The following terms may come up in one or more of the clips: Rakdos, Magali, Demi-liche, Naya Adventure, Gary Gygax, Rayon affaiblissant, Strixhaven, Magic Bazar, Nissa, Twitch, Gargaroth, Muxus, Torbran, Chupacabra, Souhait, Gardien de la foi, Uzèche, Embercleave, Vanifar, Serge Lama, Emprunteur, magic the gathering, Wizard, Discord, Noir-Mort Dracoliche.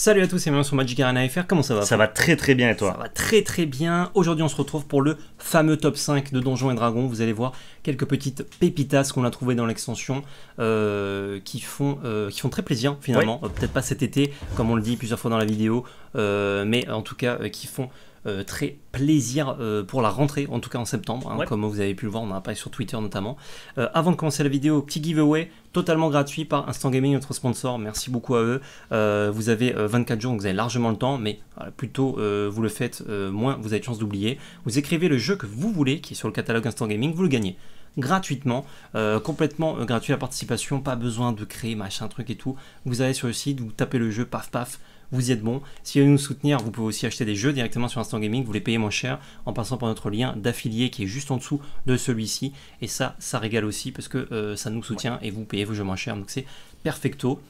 Salut à tous et bienvenue sur Magic Arena FR, comment ça va? Ça va très très bien et toi? Ça va très très bien. Aujourd'hui on se retrouve pour le fameux top 5 de Donjons et Dragons. Vous allez voir quelques petites pépitas qu'on a trouvées dans l'extension qui font très plaisir finalement. Oui. Peut-être pas cet été comme on le dit plusieurs fois dans la vidéo, mais en tout cas qui font très plaisir pour la rentrée, en tout cas en septembre, hein, ouais. Comme vous avez pu le voir, on en a parlé sur Twitter notamment. Avant de commencer la vidéo, petit giveaway totalement gratuit par Instant Gaming, notre sponsor, merci beaucoup à eux. Vous avez 24 jours, donc vous avez largement le temps, mais plutôt vous le faites, moins vous avez de chance d'oublier. Vous écrivez le jeu que vous voulez, qui est sur le catalogue Instant Gaming, vous le gagnez. Gratuitement, complètement gratuit la participation, pas besoin de créer machin truc et tout. Vous allez sur le site, vous tapez le jeu, paf paf, vous y êtes bon. Si vous voulez nous soutenir, vous pouvez aussi acheter des jeux directement sur Instant Gaming, vous les payez moins cher en passant par notre lien d'affilié qui est juste en dessous de celui-ci. Et ça, ça régale aussi parce que ça nous soutient, ouais. Et vous payez vos jeux moins cher, donc c'est perfecto.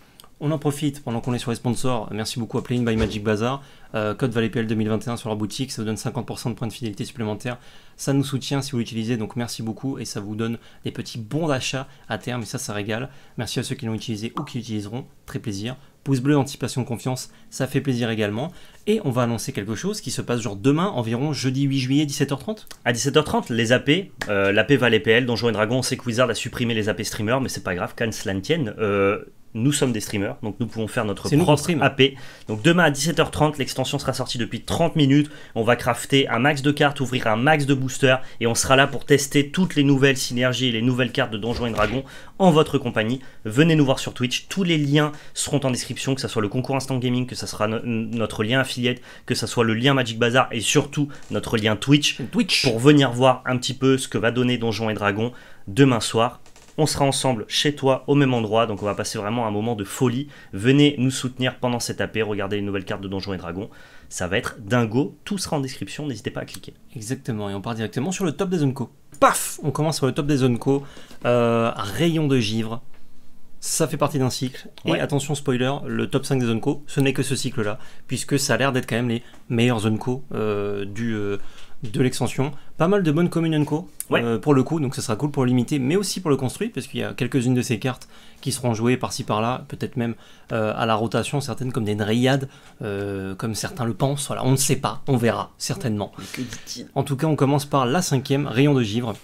On en profite pendant qu'on est sur les sponsors, merci beaucoup à Play In by Magic Bazar, code ValetPL 2021 sur leur boutique, ça vous donne 50% de points de fidélité supplémentaires, ça nous soutient si vous l'utilisez, donc merci beaucoup et ça vous donne des petits bons d'achat à terme et ça, ça régale. Merci à ceux qui l'ont utilisé ou qui l'utiliseront, très plaisir. Pouce bleu, anticipation, confiance, ça fait plaisir également. Et on va annoncer quelque chose qui se passe genre demain, environ jeudi 8 juillet, 17h30. À 17h30, les AP, l'AP ValetPL, Donjons et Dragons, on sait que Wizard a supprimé les AP streamers, mais c'est pas grave, qu'en cela ne tienne. Nous sommes des streamers, donc nous pouvons faire notre propre AP. Donc demain à 17h30, l'extension sera sortie depuis 30 minutes. On va crafter un max de cartes, ouvrir un max de boosters et on sera là pour tester toutes les nouvelles synergies et les nouvelles cartes de Donjons et Dragons en votre compagnie. Venez nous voir sur Twitch, tous les liens seront en description, que ce soit le concours Instant Gaming, que ce sera notre lien affiliate, que ce soit le lien Magic Bazar et surtout notre lien Twitch pour venir voir un petit peu ce que va donner Donjons et Dragons demain soir. On sera ensemble chez toi, au même endroit, donc on va passer vraiment un moment de folie. Venez nous soutenir pendant cette AP, regardez les nouvelles cartes de Donjons et Dragons. Ça va être dingo, tout sera en description, n'hésitez pas à cliquer. Exactement, et on part directement sur le top des zones co. Paf, on commence sur le top des zones co, Rayon de Givre. Ça fait partie d'un cycle, ouais. Et attention spoiler, le top 5 des zones co, ce n'est que ce cycle-là, puisque ça a l'air d'être quand même les meilleures zones co de l'extension. Pas mal de bonnes communes co, ouais. Pour le coup, donc ça sera cool pour le limiter, mais aussi pour le construire, parce qu'il y a quelques-unes de ces cartes qui seront jouées par-ci par-là, peut-être même à la rotation, certaines comme des dryades, comme certains le pensent, voilà, on ne sait pas, on verra, certainement. Que dit-il ? En tout cas, on commence par la 5e, Rayon de Givre.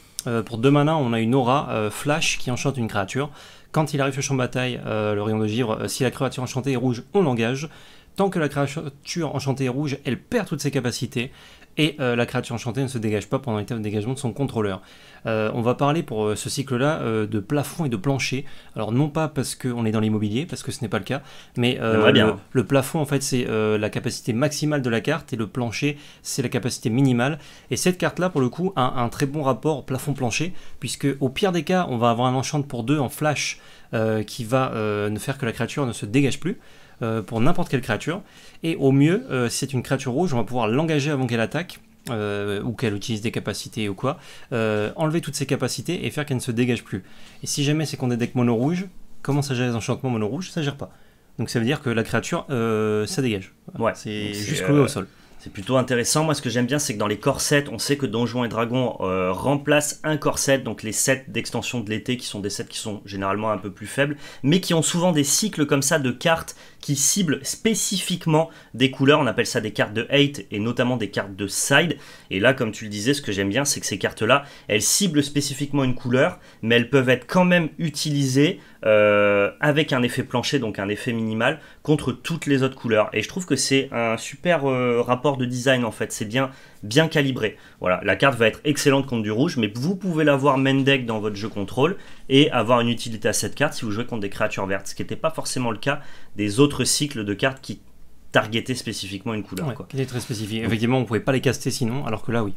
Pour 2 manas, on a une aura flash qui enchante une créature. Quand il arrive sur le champ de bataille, le Rayon de Givre, si la créature enchantée est rouge, on l'engage. Tant que la créature enchantée est rouge, elle perd toutes ses capacités. Et la créature enchantée ne se dégage pas pendant l'étape de dégagement de son contrôleur. On va parler pour ce cycle-là de plafond et de plancher. Alors non pas parce qu'on est dans l'immobilier, parce que ce n'est pas le cas, mais le plafond en fait c'est la capacité maximale de la carte et le plancher c'est la capacité minimale. Et cette carte-là pour le coup a un très bon rapport plafond-plancher, puisque au pire des cas on va avoir un enchant pour 2 en flash qui va ne faire que la créature ne se dégage plus. Pour n'importe quelle créature, et au mieux, si c'est une créature rouge, on va pouvoir l'engager avant qu'elle attaque, ou qu'elle utilise des capacités ou quoi, enlever toutes ses capacités et faire qu'elle ne se dégage plus. Et si jamais c'est qu'on a des decks mono rouges, comment ça gère les enchantements mono rouges? Ça gère pas. Donc ça veut dire que la créature, ça dégage. Ouais, c'est juste cloué au sol. C'est plutôt intéressant. Moi, ce que j'aime bien, c'est que dans les corsets, on sait que Donjons et Dragons remplace un corset, donc les sets d'extension de l'été, qui sont des sets qui sont généralement un peu plus faibles, mais qui ont souvent des cycles comme ça de cartes qui ciblent spécifiquement des couleurs. On appelle ça des cartes de hate et notamment des cartes de side. Et là, comme tu le disais, ce que j'aime bien, c'est que ces cartes-là, elles ciblent spécifiquement une couleur, mais elles peuvent être quand même utilisées avec un effet plancher, donc un effet minimal, contre toutes les autres couleurs. Et je trouve que c'est un super rapport de design en fait, c'est bien calibré. Voilà, la carte va être excellente contre du rouge, mais vous pouvez l'avoir main deck dans votre jeu contrôle et avoir une utilité à cette carte si vous jouez contre des créatures vertes, ce qui n'était pas forcément le cas des autres cycles de cartes qui targetaient spécifiquement une couleur. Ouais, quoi. Il est très spécifique. Effectivement, on ne pouvait pas les caster sinon, alors que là, oui.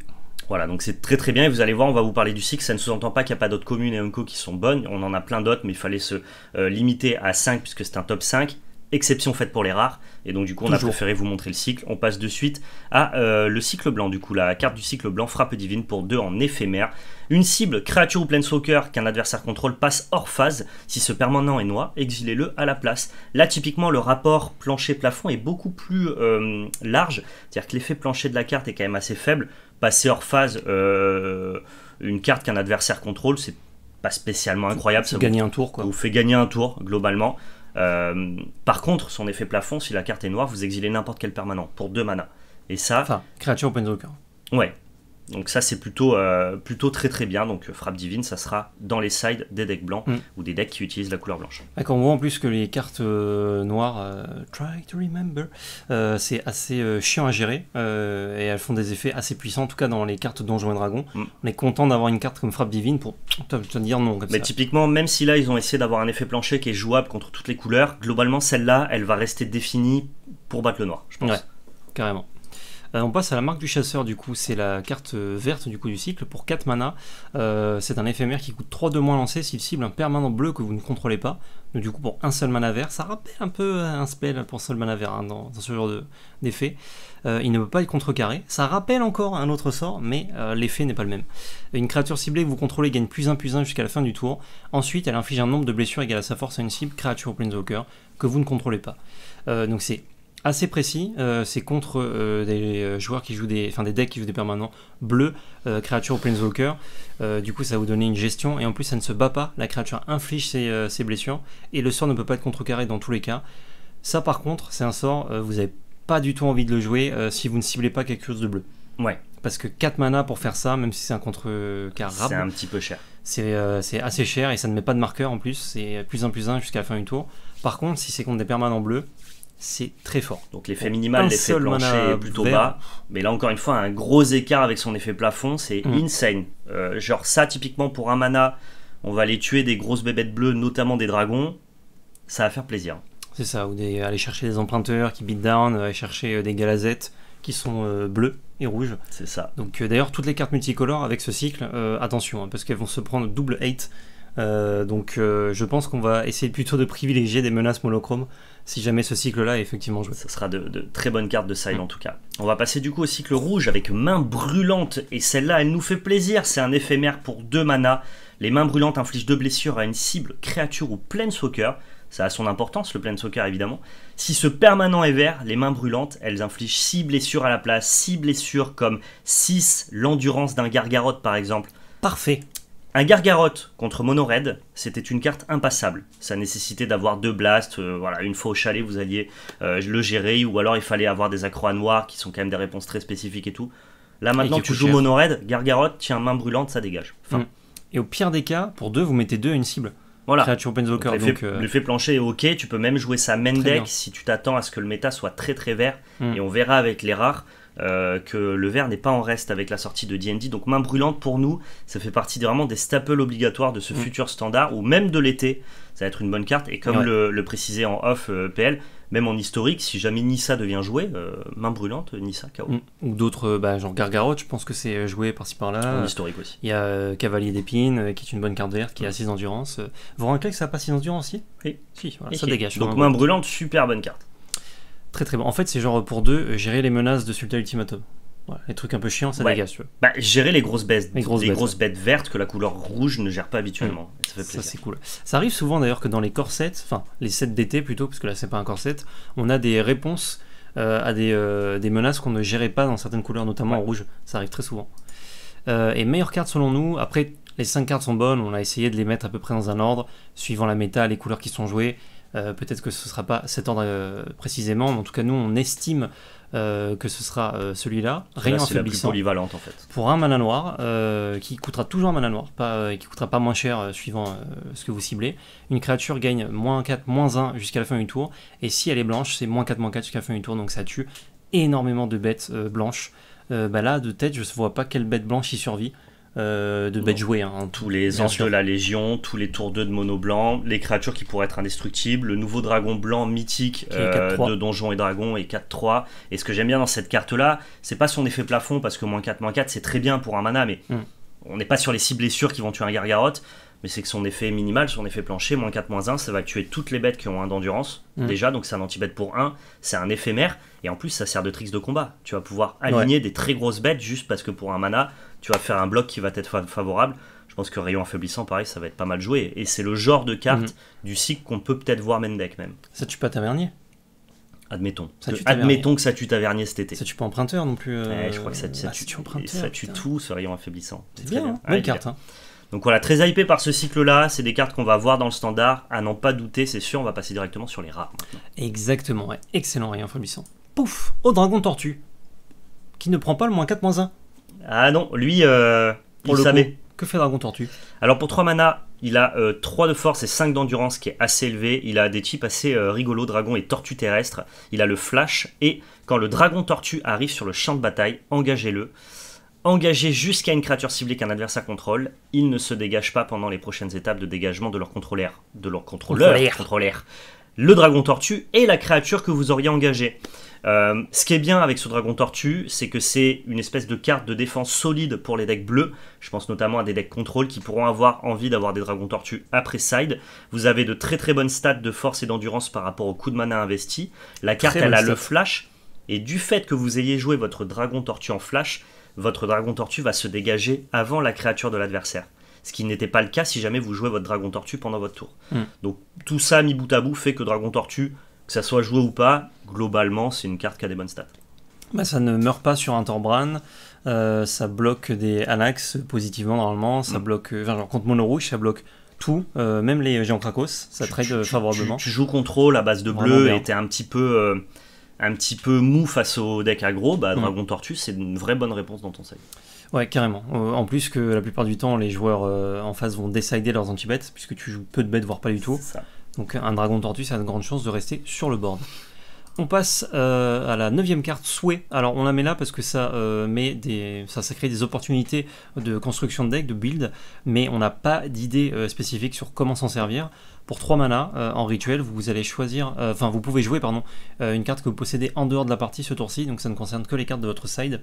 Voilà, donc c'est très très bien et vous allez voir, on va vous parler du cycle, ça ne sous-entend pas qu'il n'y a pas d'autres communes et unco qui sont bonnes, on en a plein d'autres, mais il fallait se limiter à 5 puisque c'est un top 5, exception faite pour les rares, et donc du coup on a préféré vous montrer le cycle. On passe de suite à le cycle blanc, du coup la carte du cycle blanc, Frappe divine pour 2 en éphémère. Une cible, créature ou planeswalker qu'un adversaire contrôle passe hors phase. Si ce permanent est noir, exilez-le à la place. Là, typiquement, le rapport plancher-plafond est beaucoup plus large. C'est-à-dire que l'effet plancher de la carte est quand même assez faible. Passer hors phase une carte qu'un adversaire contrôle, c'est pas spécialement incroyable. Ça vous fait gagner un tour, globalement. Par contre, son effet plafond, si la carte est noire, vous exilez n'importe quel permanent pour 2 mana. Et ça... Enfin, créature open zocker. Ouais. Donc ça, c'est plutôt, plutôt très très bien. Donc frappe divine, ça sera dans les sides des decks blancs ou des decks qui utilisent la couleur blanche. Quand on voit en plus que les cartes noires, try to remember, c'est assez chiant à gérer et elles font des effets assez puissants, en tout cas dans les cartes Donjons et Dragons. On est content d'avoir une carte comme frappe divine pour te dire non. Comme mais ça. Typiquement, même si là, ils ont essayé d'avoir un effet plancher qui est jouable contre toutes les couleurs, globalement, celle-là, elle va rester définie pour battre le noir, je pense. Ouais, carrément. On passe à la marque du chasseur, du coup, c'est la carte verte du coup du cycle pour 4 mana. C'est un éphémère qui coûte 3 de moins lancé s'il cible un permanent bleu que vous ne contrôlez pas. Donc, du coup, pour un seul mana vert, ça rappelle un peu un spell pour seul mana vert hein, dans ce genre d'effet. Il ne peut pas être contrecarré. Ça rappelle encore un autre sort, mais l'effet n'est pas le même. Une créature ciblée que vous contrôlez gagne +1/+1 jusqu'à la fin du tour. Ensuite, elle inflige un nombre de blessures égal à sa force à une cible, créature ou planeswalker que vous ne contrôlez pas. Donc, c'est assez précis, c'est contre des joueurs qui jouent des decks qui jouent des permanents bleus, créatures ou planeswalker. Du coup, ça va vous donner une gestion et en plus, ça ne se bat pas. La créature inflige ses blessures et le sort ne peut pas être contrecarré dans tous les cas. Ça, par contre, c'est un sort, vous n'avez pas du tout envie de le jouer si vous ne ciblez pas quelque chose de bleu. Ouais. Parce que 4 mana pour faire ça, même si c'est un contrecarrable, c'est un petit peu cher. C'est assez cher et ça ne met pas de marqueur en plus. C'est +1/+1 jusqu'à la fin du tour. Par contre, si c'est contre des permanents bleus, c'est très fort. Donc l'effet minimal, l'effet plancher est plutôt bas. Mais là encore une fois, un gros écart avec son effet plafond, c'est insane. Genre ça, typiquement pour un mana, on va aller tuer des grosses bébêtes bleues, notamment des dragons. Ça va faire plaisir. C'est ça, ou aller chercher des emprunteurs qui beat down, aller chercher des galazettes qui sont bleus et rouges. C'est ça. Donc d'ailleurs, toutes les cartes multicolores avec ce cycle, attention, hein, parce qu'elles vont se prendre double hate. Donc je pense qu'on va essayer plutôt de privilégier des menaces monochromes si jamais ce cycle-là est effectivement joué. Ça sera de très bonnes cartes de side en tout cas. On va passer du coup au cycle rouge avec Mains Brûlantes et celle-là elle nous fait plaisir, c'est un éphémère pour 2 mana. Les Mains Brûlantes infligent 2 blessures à une cible, créature ou planeswalker. Ça a son importance le planeswalker évidemment. Si ce permanent est vert, les Mains Brûlantes elles infligent 6 blessures à la place, 6 blessures comme 6 l'endurance d'un Gargaroth par exemple. Parfait. Un Gargaroth contre Mono Red, c'était une carte impassable. Ça nécessitait d'avoir 2 blasts, voilà, une fois au chalet vous alliez le gérer, ou alors il fallait avoir des accros à noir qui sont quand même des réponses très spécifiques et tout. Là maintenant tu joues Mono Red, Gargaroth, tiens Mains Brûlantes, ça dégage. Enfin. Et au pire des cas, pour 2 vous mettez 2 à une cible. Voilà. Créature planeswalker. L'effet plancher est ok, tu peux même jouer sa main deck si tu t'attends à ce que le méta soit très très vert, et on verra avec les rares. Que le vert n'est pas en reste avec la sortie de D&D. Donc Mains Brûlantes pour nous, ça fait partie vraiment des staples obligatoires de ce futur standard ou même de l'été. Ça va être une bonne carte et comme le précisait en off PL, même en historique, si jamais Nissa devient jouée, Mains Brûlantes, Nissa, KO. Ou d'autres, genre Gargaroth, je pense que c'est joué par-ci par-là. En historique aussi. Il y a Cavalier d'épines qui est une bonne carte verte, qui a 6 d'endurance. Vous remarquez que ça n'a pas 6 d'endurance aussi ? Oui. Si, voilà, ça dégage. Donc Mains Brûlantes, super bonne carte. Très très bon. En fait, c'est genre pour 2, gérer les menaces de Sultan Ultimatum. Voilà, les trucs un peu chiants, ça dégage. Tu vois. Bah, gérer les grosses bêtes, les grosses bêtes vertes que la couleur rouge ne gère pas habituellement. Ça fait plaisir. Ça, c'est cool. Ça arrive souvent d'ailleurs que dans les corsets, enfin les sets d'été plutôt, parce que là, c'est pas un corset, on a des réponses à des menaces qu'on ne gérait pas dans certaines couleurs, notamment en rouge. Ça arrive très souvent. Et meilleure carte selon nous, après, les 5 cartes sont bonnes, on a essayé de les mettre à peu près dans un ordre, suivant la méta, les couleurs qui sont jouées. Peut-être que ce sera pas cet ordre précisément, mais en tout cas nous on estime que ce sera celui-là. Rayon affaiblissant, polyvalente en fait. Pour un mana noir qui coûtera toujours un mana noir, qui coûtera pas moins cher suivant ce que vous ciblez. Une créature gagne -4/-1 jusqu'à la fin du tour, et si elle est blanche, c'est -4/-4 jusqu'à la fin du tour, donc ça tue énormément de bêtes blanches. Là de tête, je ne vois pas quelle bête blanche y survit. De bêtes jouées. Hein. Tous les anges de la Légion, tous les tours 2 de mono blanc, les créatures qui pourraient être indestructibles, le nouveau dragon blanc mythique de Donjons et Dragons et 4/3. Et ce que j'aime bien dans cette carte-là, c'est pas son effet plafond, parce que -4/-4 c'est très bien pour un mana, mais on n'est pas sur les 6 blessures qui vont tuer un Gargaroth, mais c'est que son effet minimal, son effet plancher, -4/-1, ça va tuer toutes les bêtes qui ont 1 d'endurance, déjà, donc c'est un anti-bête pour 1, c'est un éphémère, et en plus ça sert de tricks de combat. Tu vas pouvoir aligner des très grosses bêtes juste parce que pour un mana, tu vas faire un bloc qui va t'être favorable. Je pense que Rayon affaiblissant, pareil, ça va être pas mal joué, et c'est le genre de carte du cycle qu'on peut peut-être voir main deck même. Ça tue pas Tavernier ? Admettons. Admettons que ça tue Tavernier cet été. Ça tue pas Emprunteur non plus. Je crois que ça tue Emprunteur. Ça tue tout, ce Rayon affaiblissant. C'est bien, bonne carte. Donc voilà, très hypé par ce cycle-là, c'est des cartes qu'on va voir dans le standard, à n'en pas douter, c'est sûr, on va passer directement sur les rares. Maintenant. Exactement, ouais. Excellent, Rayon affaiblissant. Pouf, au Dragon Tortue, qui ne prend pas le -4/-1. Ah non, lui, il le savait. Que fait Dragon Tortue? Alors pour 3 mana, il a 3 de force et 5 d'endurance, qui est assez élevé. Il a des types assez rigolos, dragon et tortue terrestre. Il a le flash, et quand le Dragon Tortue arrive sur le champ de bataille, engagez-le. Engagé jusqu'à une créature ciblée qu'un adversaire contrôle, ils ne se dégagent pas pendant les prochaines étapes de dégagement de leur contrôleur. Le Dragon Tortue est la créature que vous auriez engagée. Ce qui est bien avec ce Dragon Tortue, c'est que c'est une espèce de carte de défense solide pour les decks bleus. Je pense notamment à des decks contrôle qui pourront avoir envie d'avoir des Dragons Tortues après side. Vous avez de très très bonnes stats de force et d'endurance par rapport au coup de mana investi. La carte, elle a le flash. Et du fait que vous ayez joué votre Dragon Tortue en flash, votre Dragon Tortue va se dégager avant la créature de l'adversaire. Ce qui n'était pas le cas si jamais vous jouez votre Dragon Tortue pendant votre tour. Donc tout ça mis bout à bout fait que Dragon Tortue, que ça soit joué ou pas, globalement c'est une carte qui a des bonnes stats. Bah, ça ne meurt pas sur un Torbran, ça bloque des Anax positivement normalement, ça bloque, genre contre Mono Rouge, ça bloque tout, même les Géants Krakos, ça trade favorablement. Tu joues contrôle à base de bleu et t'es un petit peu mou face au deck aggro, bah, Dragon Tortue, c'est une vraie bonne réponse dans ton side. Ouais, carrément. En plus que la plupart du temps, les joueurs en face vont décider leurs anti-bêtes, puisque tu joues peu de bêtes, voire pas du tout. Donc un Dragon Tortue, ça a une grande chance de rester sur le board. On passe à la 9e carte, Souhait. Alors on la met là parce que ça, ça crée des opportunités de construction de deck, de build, mais on n'a pas d'idée spécifique sur comment s'en servir. Pour 3 manas, en rituel, vous allez choisir, vous pouvez jouer une carte que vous possédez en dehors de la partie ce tour-ci, donc ça ne concerne que les cartes de votre side,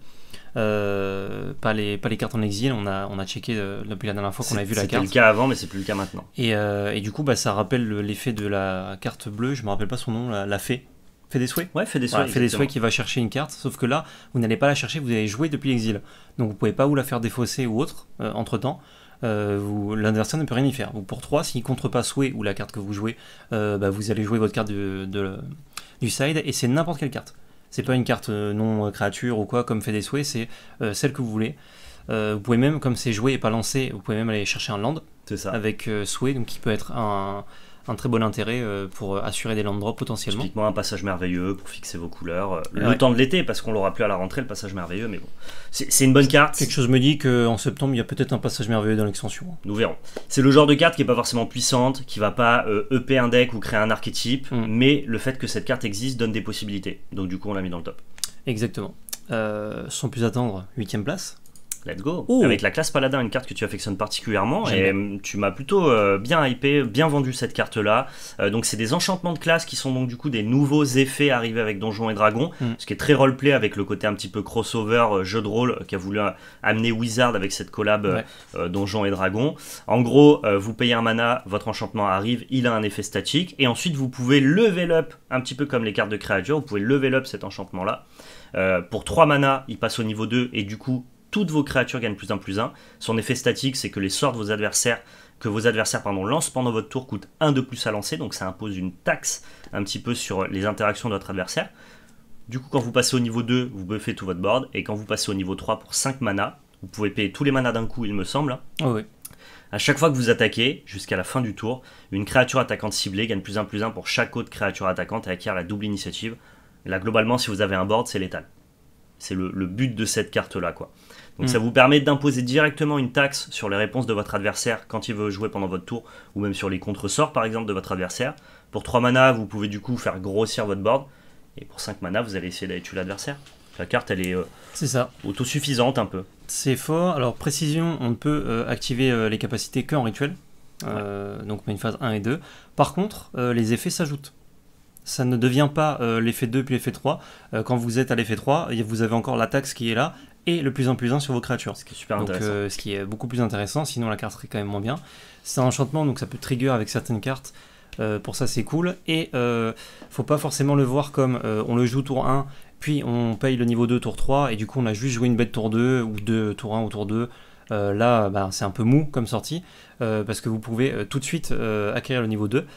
pas les cartes en exil. On a checké depuis la dernière fois qu'on a vu la carte. C'était le cas avant, mais c'est plus le cas maintenant. Et du coup, bah, ça rappelle l'effet de la carte bleue, je ne me rappelle pas son nom, la fée. Fait des souhaits? Ouais, fait des souhaits. Voilà, fait des souhaits qui va chercher une carte, sauf que là, vous n'allez pas la chercher, vous allez jouer depuis l'exil. Donc vous pouvez pas vous la faire défausser ou autre, entre-temps. L'adversaire ne peut rien y faire. Donc pour 3, s'il ne contre pas souhait ou la carte que vous jouez, vous allez jouer votre carte du side, et c'est n'importe quelle carte. C'est pas une carte non créature ou quoi, comme fait des souhaits, c'est celle que vous voulez. Vous pouvez même, comme c'est joué et pas lancé, vous pouvez même aller chercher un land avec souhait, donc qui peut être un très bon intérêt pour assurer des land drops potentiellement. Typiquement un passage merveilleux pour fixer vos couleurs. Le temps de l'été, parce qu'on l'aura plus à la rentrée, le passage merveilleux, mais bon. C'est une bonne carte. Quelque chose me dit qu'en septembre, il y a peut-être un passage merveilleux dans l'extension. Nous verrons. C'est le genre de carte qui n'est pas forcément puissante, qui ne va pas EP un deck ou créer un archétype, mais le fait que cette carte existe donne des possibilités. Donc du coup, on l'a mis dans le top. Exactement. Sans plus attendre, 8e place. Let's go. Ouh. Avec la classe Paladin, une carte que tu affectionnes particulièrement, et tu m'as plutôt bien hypé, bien vendu cette carte-là. Donc c'est des enchantements de classe qui sont donc du coup des nouveaux effets arrivés avec Donjons et Dragons, ce qui est très roleplay avec le côté un petit peu crossover, jeu de rôle qu'a voulu amener Wizard avec cette collab Donjons et Dragons. En gros, vous payez un mana, votre enchantement arrive, il a un effet statique, et ensuite vous pouvez level up, un petit peu comme les cartes de créatures, vous pouvez level up cet enchantement-là. Pour 3 mana, il passe au niveau 2, et du coup, toutes vos créatures gagnent +1/+1. Son effet statique, c'est que les sorts de vos adversaires, lancent pendant votre tour coûtent 1 de plus à lancer, donc ça impose une taxe un petit peu sur les interactions de votre adversaire. Du coup, quand vous passez au niveau 2, vous buffez tout votre board, et quand vous passez au niveau 3 pour 5 mana, vous pouvez payer tous les manas d'un coup, il me semble. Oh oui. À chaque fois que vous attaquez, jusqu'à la fin du tour, une créature attaquante ciblée gagne +1/+1 pour chaque autre créature attaquante et acquiert la double initiative. Là, globalement, si vous avez un board, c'est létal. C'est le but de cette carte-là, quoi. Donc ça vous permet d'imposer directement une taxe sur les réponses de votre adversaire quand il veut jouer pendant votre tour, ou même sur les contresorts par exemple de votre adversaire. Pour 3 mana, vous pouvez du coup faire grossir votre board, et pour 5 mana, vous allez essayer d'aller tuer l'adversaire. La carte, elle est autosuffisante un peu. C'est fort. Alors précision, on ne peut activer les capacités qu'en rituel, donc main phase 1 et 2. Par contre, les effets s'ajoutent. Ça ne devient pas l'effet 2 puis l'effet 3. Quand vous êtes à l'effet 3, vous avez encore la taxe qui est là, et le +1/+1 sur vos créatures. Ce qui est super intéressant. Ce qui est beaucoup plus intéressant, sinon la carte serait quand même moins bien. C'est un enchantement, donc ça peut trigger avec certaines cartes. Pour ça, c'est cool. Et faut pas forcément le voir comme on le joue tour 1, puis on paye le niveau 2 tour 3, et du coup on a juste joué une bête tour 2, ou 2 tour 1 ou tour 2. Là, bah, c'est un peu mou comme sortie, parce que vous pouvez tout de suite acquérir le niveau 2.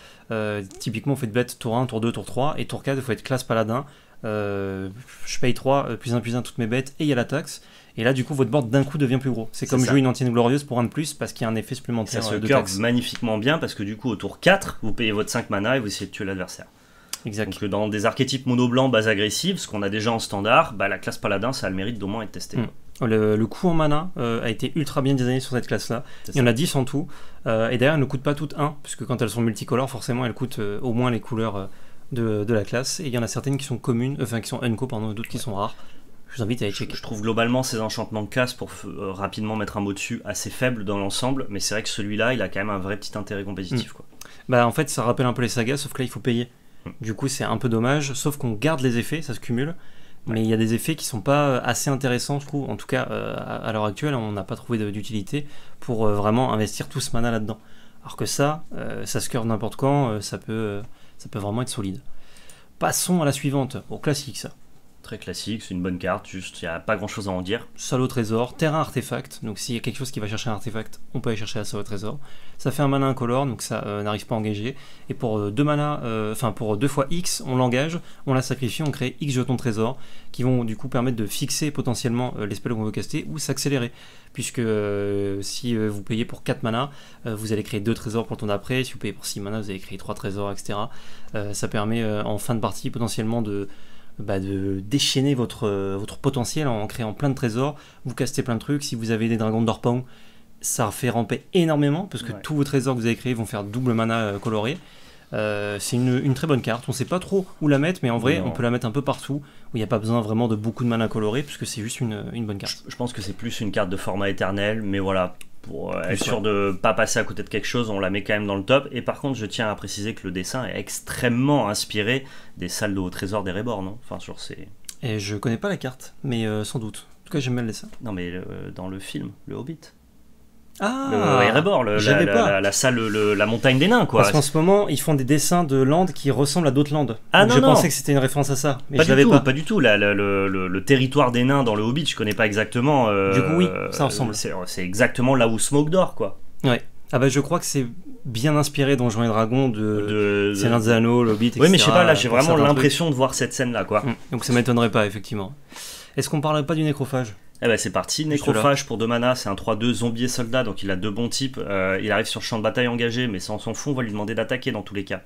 Typiquement, vous faites bête tour 1, tour 2, tour 3, et tour 4, vous faites classe paladin, je paye 3, plus 1 toutes mes bêtes, et il y a la taxe. Et là, du coup, votre board d'un coup devient plus gros. C'est comme jouer une Antienne Glorieuse pour 1 de plus parce qu'il y a un effet supplémentaire. Ça se curve magnifiquement bien parce que du coup, au tour 4, vous payez votre 5 mana et vous essayez de tuer l'adversaire. Exact. Donc, dans des archétypes mono-blanc, base agressive, ce qu'on a déjà en standard, bah, la classe paladin, ça a le mérite d'au moins être testé. Le coût en mana a été ultra bien designé sur cette classe-là. Il y en a 10 en tout. Et d'ailleurs, elles ne coûtent pas toutes 1, puisque quand elles sont multicolores, forcément, elles coûtent au moins les couleurs de la classe. Et il y en a certaines qui sont communes, enfin qui sont unco, pardon, d'autres qui sont rares. Je vous invite à aller checker. Je trouve globalement ces enchantements de casse, pour rapidement mettre un mot dessus, assez faibles dans l'ensemble, mais c'est vrai que celui-là, il a quand même un vrai petit intérêt compétitif. Quoi. Bah, en fait, ça rappelle un peu les sagas, sauf que là, il faut payer. Du coup, c'est un peu dommage, sauf qu'on garde les effets, ça se cumule, mais il y a des effets qui sont pas assez intéressants, je trouve. En tout cas, à l'heure actuelle, on n'a pas trouvé d'utilité pour vraiment investir tout ce mana là-dedans. Alors que ça, ça se curve n'importe quand, ça peut vraiment être solide. Passons à la suivante, au classique ça. Très classique, c'est une bonne carte, juste il n'y a pas grand chose à en dire. Salaud trésor, terrain artefact, donc s'il y a quelque chose qui va chercher un artefact, on peut aller chercher la salaud trésor. Ça fait un mana incolore, donc ça n'arrive pas à engager. Et pour 2 mana, enfin pour 2 fois X, on l'engage, on la sacrifie, on crée X jetons trésor, qui vont du coup permettre de fixer potentiellement les spells qu'on veut caster ou s'accélérer. Puisque si vous payez pour 4 mana, vous allez créer 2 trésors pour le tour d'après. Si vous payez pour 6 mana, vous allez créer 3 trésors, etc. Ça permet en fin de partie potentiellement de. Bah de déchaîner votre potentiel en créant plein de trésors, vous castez plein de trucs. Si vous avez des dragons d'Orpaon, ça fait ramper énormément parce que tous vos trésors que vous avez créés vont faire double mana coloré. C'est une très bonne carte, on sait pas trop où la mettre, mais en vrai on peut la mettre un peu partout où il n'y a pas besoin vraiment de beaucoup de mana coloré puisque c'est juste une bonne carte. Je pense que c'est plus une carte de format éternel, mais voilà, pour être sûr de pas passer à côté de quelque chose, on la met quand même dans le top. Et par contre, je tiens à préciser que le dessin est extrêmement inspiré des salles de haut trésor des Reborn, non ? Enfin, sur ces... Et je connais pas la carte, mais sans doute. En tout cas, j'aime bien le dessin. Non, mais dans le film, le Hobbit. Ah, Erebor, la salle, la montagne des nains, quoi. Parce qu'en ce moment, ils font des dessins de landes qui ressemblent à d'autres landes. Ah non, je pensais que c'était une référence à ça. Mais je l'avais pas. Pas du tout. Le territoire des nains dans le Hobbit, je connais pas exactement. Du coup, oui, ça ressemble. C'est exactement là où Smoke dort, quoi. Ouais. Ah bah je crois que c'est bien inspiré Donjons et Dragons de Seigneur des Anneaux, le Hobbit, etc. Oui, mais je sais pas, là j'ai vraiment l'impression de voir cette scène-là, quoi. Donc ça m'étonnerait pas, effectivement. Est-ce qu'on parlerait pas du nécrophage ? Eh ben c'est parti, Nécrophage pour 2 mana, c'est un 3-2 zombie et soldat, donc il a 2 bons types, il arrive sur le champ de bataille engagé, mais sans son fond, on va lui demander d'attaquer dans tous les cas.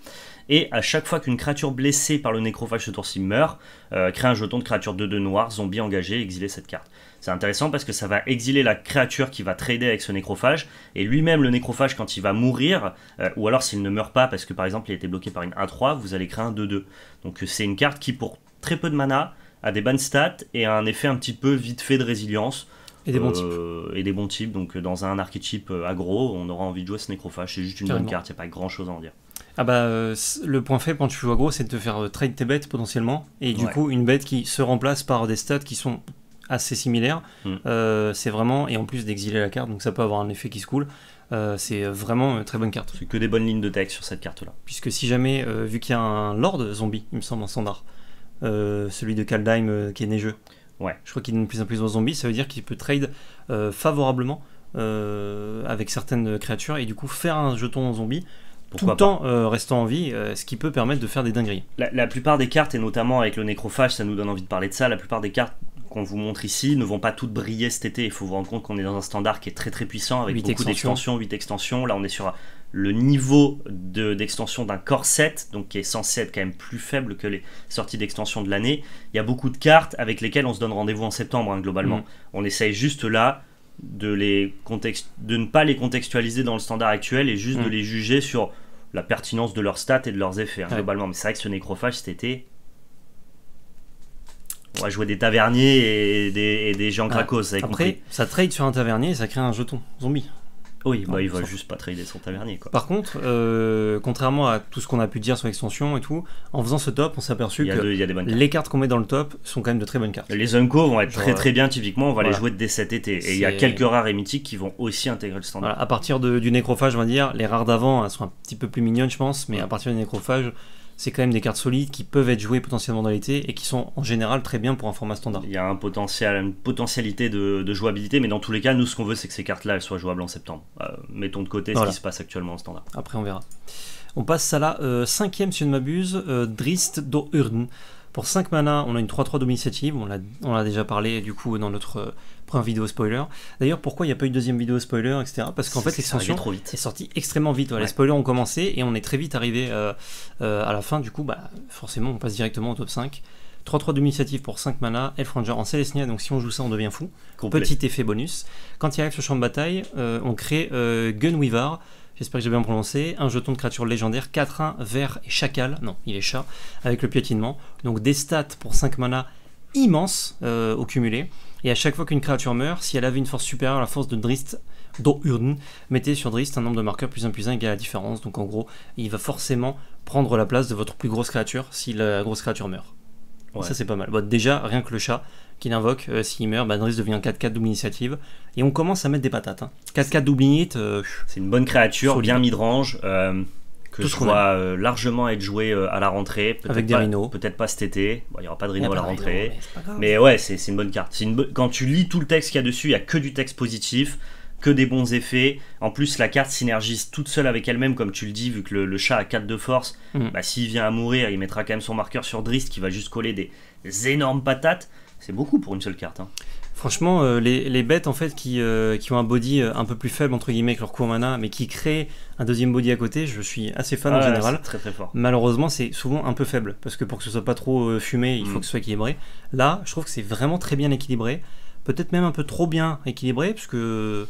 Et à chaque fois qu'une créature blessée par le Nécrophage ce tour-ci meurt, crée un jeton de créature 2-2 noir, zombie engagé, exiler cette carte. C'est intéressant parce que ça va exiler la créature qui va trader avec ce Nécrophage, et lui-même le Nécrophage quand il va mourir, ou alors s'il ne meurt pas parce que par exemple il a été bloqué par une 1-3, vous allez créer un 2-2. Donc c'est une carte qui pour très peu de mana, a des bonnes stats et a un effet un petit peu vite fait de résilience. Et des bons types. Et des bons types, donc dans un archétype aggro, on aura envie de jouer ce nécrophage, c'est juste une bonne carte, il n'y a pas grand chose à en dire. Ah bah le point fait quand tu joues aggro, c'est de te faire trade tes bêtes potentiellement, et du coup une bête qui se remplace par des stats qui sont assez similaires, c'est vraiment, et en plus d'exiler la carte, donc ça peut avoir un effet qui se coule. C'est vraiment une très bonne carte. C'est que des bonnes lignes de texte sur cette carte-là. Puisque si jamais, vu qu'il y a un lord zombie, il me semble en standard, celui de Kaldheim qui est neigeux. Ouais. Je crois qu'il donne plus en plus aux zombies, ça veut dire qu'il peut trade favorablement avec certaines créatures et du coup faire un jeton aux zombies tout le temps restant en vie, ce qui peut permettre de faire des dingueries. La plupart des cartes, et notamment avec le nécrophage, ça nous donne envie de parler de ça, la plupart des cartes qu'on vous montre ici ne vont pas toutes briller cet été. Il faut vous rendre compte qu'on est dans un standard qui est très très puissant avec beaucoup d'extensions, 8 extensions. Là on est sur le niveau d'extension d'un core set, donc qui est censé être quand même plus faible que les sorties d'extension de l'année. Il y a beaucoup de cartes avec lesquelles on se donne rendez-vous en septembre, hein, globalement. On essaye juste là de ne pas les contextualiser dans le standard actuel et juste de les juger sur la pertinence de leurs stats et de leurs effets, hein, globalement. Mais c'est vrai que ce nécrophage cet été... On va jouer des taverniers et des gens cracos. Après, ça trade sur un tavernier et ça crée un jeton zombie. Oui, bah, il va juste pas trader son tavernier, quoi. Par contre, contrairement à tout ce qu'on a pu dire sur l'extension et tout, en faisant ce top, on s'est aperçu que les cartes qu'on met dans le top sont quand même de très bonnes cartes. Les unco vont être très très bien, typiquement, on va les jouer dès cet été. Et il y a quelques rares et mythiques qui vont aussi intégrer le standard. Voilà, à partir du nécrophage, on va dire, les rares d'avant, elles sont un petit peu plus mignonnes, je pense, mais à partir du nécrophage... c'est quand même des cartes solides qui peuvent être jouées potentiellement dans l'été et qui sont en général très bien pour un format standard. Il y a un potentiel, une potentialité de jouabilité, mais dans tous les cas, nous ce qu'on veut c'est que ces cartes-là elles soient jouables en septembre. Mettons de côté ce qui se passe actuellement en standard. Après on verra. On passe à la 5e si je ne m'abuse, Drizzt Do'Urden. Pour 5 mana, on a une 3-3 d'initiative, on l'a déjà parlé du coup dans notre première vidéo spoiler. D'ailleurs, pourquoi il n'y a pas eu de deuxième vidéo spoiler, etc. Parce qu'en fait, l'extension est sortie extrêmement vite. Ouais. Ouais. Les spoilers ont commencé et on est très vite arrivé à la fin. Du coup, bah, forcément, on passe directement au top 5. 3-3 d'initiative pour 5 mana, Elf Ranger en Célestia, donc si on joue ça, on devient fou. Complet. Petit effet bonus. Quand il arrive sur champ de bataille, on crée Gunweaver. J'espère que j'ai bien prononcé. Un jeton de créature légendaire, 4-1, vert et chacal. Non, il est chat, avec le piétinement. Donc des stats pour 5 mana immenses au cumulé. Et à chaque fois qu'une créature meurt, si elle avait une force supérieure à la force de Drizzt Do'Urden, mettez sur Drizzt un nombre de marqueurs +1/+1 égale à la différence. Donc en gros, il va forcément prendre la place de votre plus grosse créature si la grosse créature meurt. Ouais. Ça c'est pas mal. Bon, déjà, rien que le chat qu'il invoque, s'il meurt, bah, Drizzt devient 4-4 double initiative. Et on commence à mettre des patates. Hein. 4-4 double init. C'est une bonne créature, solide. Bien midrange, que je vois largement être jouée à la rentrée. Avec des rhinos. Peut-être pas cet été. Bon, il n'y aura pas de rhinos à la rentrée. Mais ouais, c'est une bonne carte. Quand tu lis tout le texte qu'il y a dessus, il n'y a que du texte positif, que des bons effets. En plus, la carte synergise toute seule avec elle-même, comme tu le dis, vu que le chat a 4 de force, bah, s'il vient à mourir, il mettra quand même son marqueur sur Drizzt qui va juste coller des énormes patates. C'est beaucoup pour une seule carte. Hein. Franchement, les bêtes en fait qui ont un body un peu plus faible entre guillemets que leur coût en mana, mais qui créent un deuxième body à côté, je suis assez fan en général. C'est très très fort. Malheureusement, c'est souvent un peu faible parce que pour que ce soit pas trop fumé, il faut que ce soit équilibré. Là, je trouve que c'est vraiment très bien équilibré, peut-être même un peu trop bien équilibré, parce que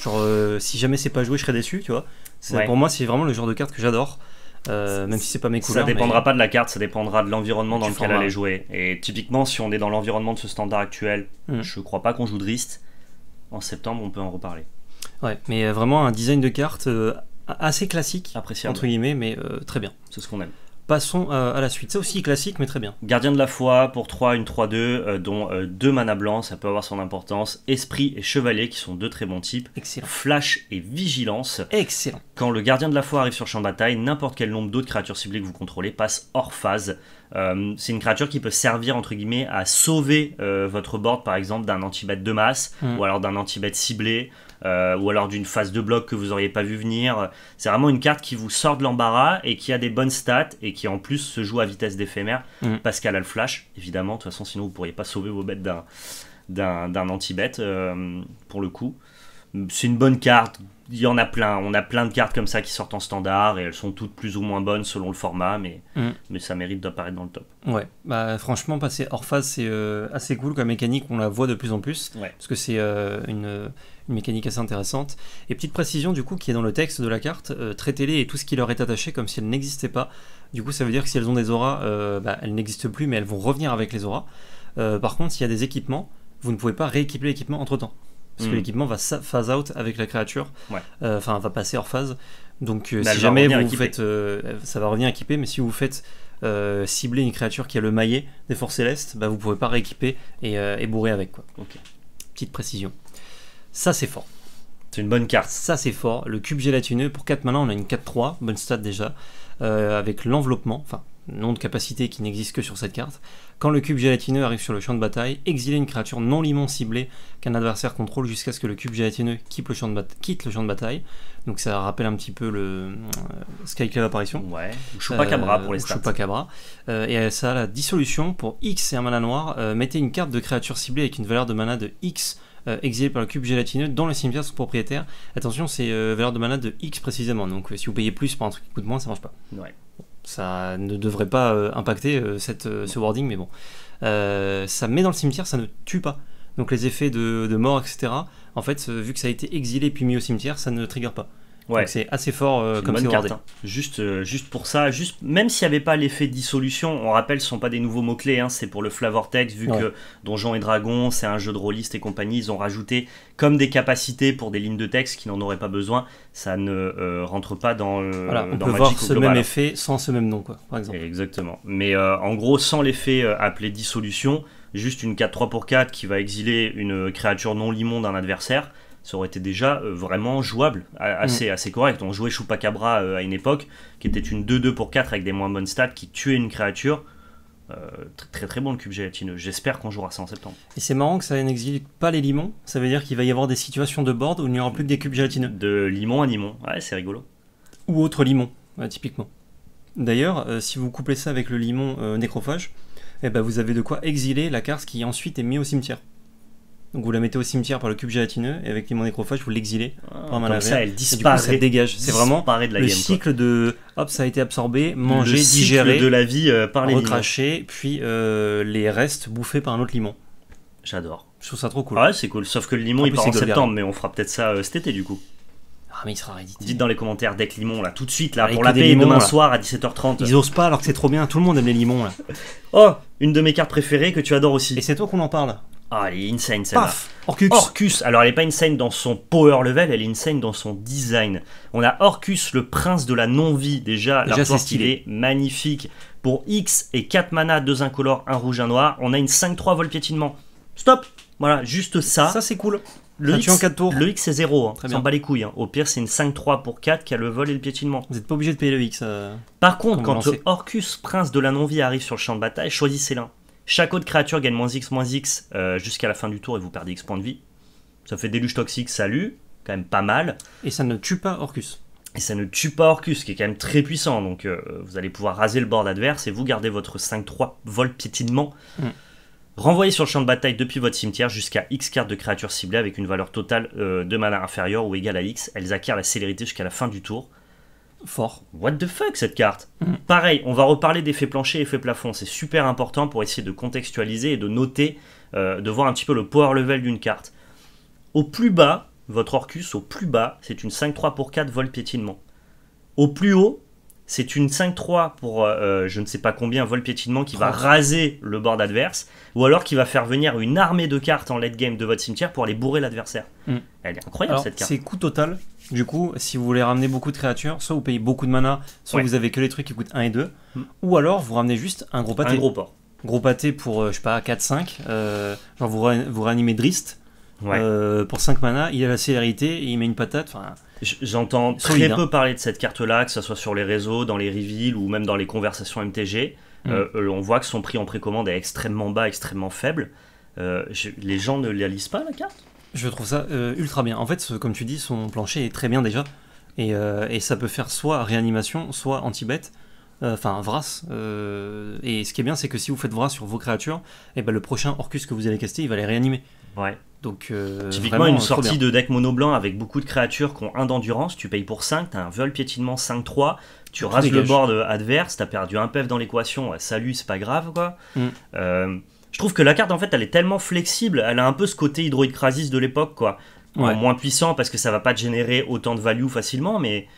genre si jamais c'est pas joué, je serais déçu, tu vois. Ouais. Pour moi, c'est vraiment le genre de carte que j'adore. Même si c'est pas mes couleurs. Ça dépendra pas de la carte, ça dépendra de l'environnement dans lequel elle est jouée. Et typiquement, si on est dans l'environnement de ce standard actuel, je crois pas qu'on joue Drizzt. En septembre, on peut en reparler. Ouais, mais vraiment un design de carte assez classique, appréciable entre guillemets, mais très bien. C'est ce qu'on aime. Passons à la suite. C'est aussi classique, mais très bien. Gardien de la foi pour 3, une 3-2, dont 2 mana blancs, ça peut avoir son importance. Esprit et chevalier, qui sont deux très bons types. Excellent. Flash et vigilance. Excellent. Quand le gardien de la foi arrive sur champ de bataille, n'importe quel nombre d'autres créatures ciblées que vous contrôlez passe hors phase. C'est une créature qui peut servir, entre guillemets, à sauver votre board, par exemple, d'un anti-bet de masse, ou alors d'un anti-bet ciblé, ou alors d'une phase de bloc que vous n'auriez pas vu venir. C'est vraiment une carte qui vous sort de l'embarras et qui a des bonnes stats et qui en plus se joue à vitesse d'éphémère parce qu'elle a le flash, évidemment. De toute façon, sinon vous ne pourriez pas sauver vos bêtes d'un anti-bet pour le coup. C'est une bonne carte, il y en a plein. On a plein de cartes comme ça qui sortent en standard et elles sont toutes plus ou moins bonnes selon le format, mais ça mérite d'apparaître dans le top. Ouais, bah franchement, passer hors phase, c'est assez cool comme mécanique, on la voit de plus en plus, parce que c'est une mécanique assez intéressante. Et petite précision du coup qui est dans le texte de la carte, traitez-les et tout ce qui leur est attaché comme si elles n'existaient pas. Du coup, ça veut dire que si elles ont des auras, bah, elles n'existent plus, mais elles vont revenir avec les auras. Par contre, s'il y a des équipements, vous ne pouvez pas rééquiper l'équipement entre-temps. Parce que l'équipement va phase out avec la créature, enfin va passer hors phase. Donc si jamais vous faites, ça va revenir équipé, mais si vous faites cibler une créature qui a le maillet des forces célestes, bah, vous ne pouvez pas rééquiper et bourrer avec. Quoi. Okay. Petite précision. Ça c'est fort. C'est une bonne carte. Ça c'est fort. Le cube gélatineux, pour 4 mana, on a une 4-3, bonne stat déjà, avec l'enveloppement, enfin nom de capacité qui n'existe que sur cette carte. Quand le cube gélatineux arrive sur le champ de bataille, exilez une créature non limon ciblée qu'un adversaire contrôle jusqu'à ce que le cube gélatineux quitte le champ de bataille. Donc ça rappelle un petit peu le Skyclave Apparition. Ouais, ou Chupacabra pour les stats. Chupacabra. Et ça a la dissolution pour X et un mana noir. Mettez une carte de créature ciblée avec une valeur de mana de X exilé par le cube gélatineux dans le cimetière de son propriétaire. Attention, c'est valeur de mana de X précisément, donc si vous payez plus pour un truc qui coûte moins, ça marche pas. Ouais. Ça ne devrait pas impacter ce wording, mais bon. Ça met dans le cimetière, ça ne tue pas. Donc les effets de mort, etc. En fait, vu que ça a été exilé puis mis au cimetière, ça ne trigger pas. Ouais. Donc c'est assez fort comme c'est wordé. Hein. Juste pour ça, même s'il n'y avait pas l'effet de dissolution, on rappelle, ce ne sont pas des nouveaux mots-clés, hein, c'est pour le flavortex, vu que Donjons et Dragons, c'est un jeu de rôliste et compagnie, ils ont rajouté comme des capacités pour des lignes de texte qui n'en auraient pas besoin, ça ne rentre pas dans Magic on peut voir ce même effet sans ce même nom, quoi, par exemple. Exactement, mais en gros, sans l'effet appelé dissolution, juste une 4-3 pour 4 qui va exiler une créature non limon d'un adversaire, ça aurait été déjà vraiment jouable, assez correct. On jouait Chupacabra à une époque, qui était une 2-2 pour 4 avec des moins bonnes stats, qui tuait une créature. Très très bon le cube gélatineux. J'espère qu'on jouera ça en septembre. Et c'est marrant que ça n'exile pas les limons. Ça veut dire qu'il va y avoir des situations de board où il n'y aura plus que des cubes gélatineux. De limon à limon, ouais, c'est rigolo. Ou autre limon, typiquement. D'ailleurs, si vous couplez ça avec le limon nécrophage, et ben vous avez de quoi exiler la carte qui ensuite est mise au cimetière. Donc vous la mettez au cimetière par le cube gélatineux et avec les nécrophages vous l'exilez. Comme ça elle disparaît. Et du coup, ça dégage. C'est vraiment de la le game, cycle de hop, ça a été absorbé, mangé, digéré, de la vie par les recraché, puis les restes bouffés par un autre limon. J'adore. Je trouve ça trop cool. Ah ouais, c'est cool. Sauf que le limon il part en septembre, mais on fera peut-être ça cet été du coup. Ah mais il sera réédité. Dites dans les commentaires deck limon là, tout de suite là, pour la paix demain soir à 17h30. Ils osent pas alors que c'est trop bien, tout le monde aime les limons là. Oh, une de mes cartes préférées que tu adores aussi. Et c'est toi qu'on en parle. Ah elle est insane celle-là. Orcus. Orcus. Alors elle est pas insane dans son power level, elle est insane dans son design. On a Orcus, le prince de la non-vie. Déjà l'artwork stylé, magnifique. Pour X et 4 mana, 2 incolores, 1 rouge, 1 noir. On a une 5-3 vol piétinement. Stop. Voilà, juste ça. Ça c'est cool. Le X, c'est 0, hein. Ça s'en bat les couilles. Hein. Au pire, c'est une 5-3 pour 4 qui a le vol et le piétinement. Vous n'êtes pas obligé de payer le X. Par contre, quand Orcus, prince de la non-vie, arrive sur le champ de bataille, choisissez l'un. Chaque autre créature gagne -X jusqu'à la fin du tour et vous perdez X points de vie. Ça fait déluge toxique, salut, quand même pas mal. Et ça ne tue pas Orcus. Et ça ne tue pas Orcus, qui est quand même très puissant. Donc vous allez pouvoir raser le board adverse et vous gardez votre 5-3 vol piétinement. Renvoyé sur le champ de bataille depuis votre cimetière jusqu'à X cartes de créatures ciblées avec une valeur totale de mana inférieure ou égale à X. Elles acquièrent la célérité jusqu'à la fin du tour. Fort. What the fuck cette carte. Pareil, on va reparler d'effets plancher et effets plafond. C'est super important pour essayer de contextualiser et de noter, de voir un petit peu le power level d'une carte. Au plus bas, votre Orcus, au plus bas, c'est une 5-3 pour 4 vol piétinement. Au plus haut, c'est une 5-3 pour je ne sais pas combien vol piétinement qui va raser le board adverse ou alors qui va faire venir une armée de cartes en late game de votre cimetière pour aller bourrer l'adversaire. Elle est incroyable alors, cette carte. C'est coût total. Du coup, si vous voulez ramener beaucoup de créatures, soit vous payez beaucoup de mana, soit vous avez que les trucs qui coûtent 1 et 2 ou alors vous ramenez juste un gros pâté. Un gros port. Gros pâté pour je sais pas 4-5 genre vous réanimez Drizzt pour 5 mana, il a la célérité et il met une patate. J'entends très peu parler de cette carte-là, que ce soit sur les réseaux, dans les reveals ou même dans les conversations MTG. On voit que son prix en précommande est extrêmement bas, extrêmement faible. Les gens ne la lisent pas, la carte. Je trouve ça ultra bien. En fait, comme tu dis, son plancher est très bien déjà. Et ça peut faire soit réanimation, soit anti-bête. Enfin, Vras. Et ce qui est bien, c'est que si vous faites Vras sur vos créatures, et ben, le prochain Orcus que vous allez caster, il va les réanimer. Ouais. Donc, typiquement vraiment, une sortie de deck mono blanc avec beaucoup de créatures qui ont 1 d'endurance, tu payes pour 5, t'as un vol piétinement 5-3, tu rases le board adverse, t'as perdu un pef dans l'équation, salut c'est pas grave quoi. Je trouve que la carte en fait elle est tellement flexible, elle a un peu ce côté Hydroid Krasis de l'époque quoi. Moins puissant parce que ça va pas te générer autant de value facilement, mais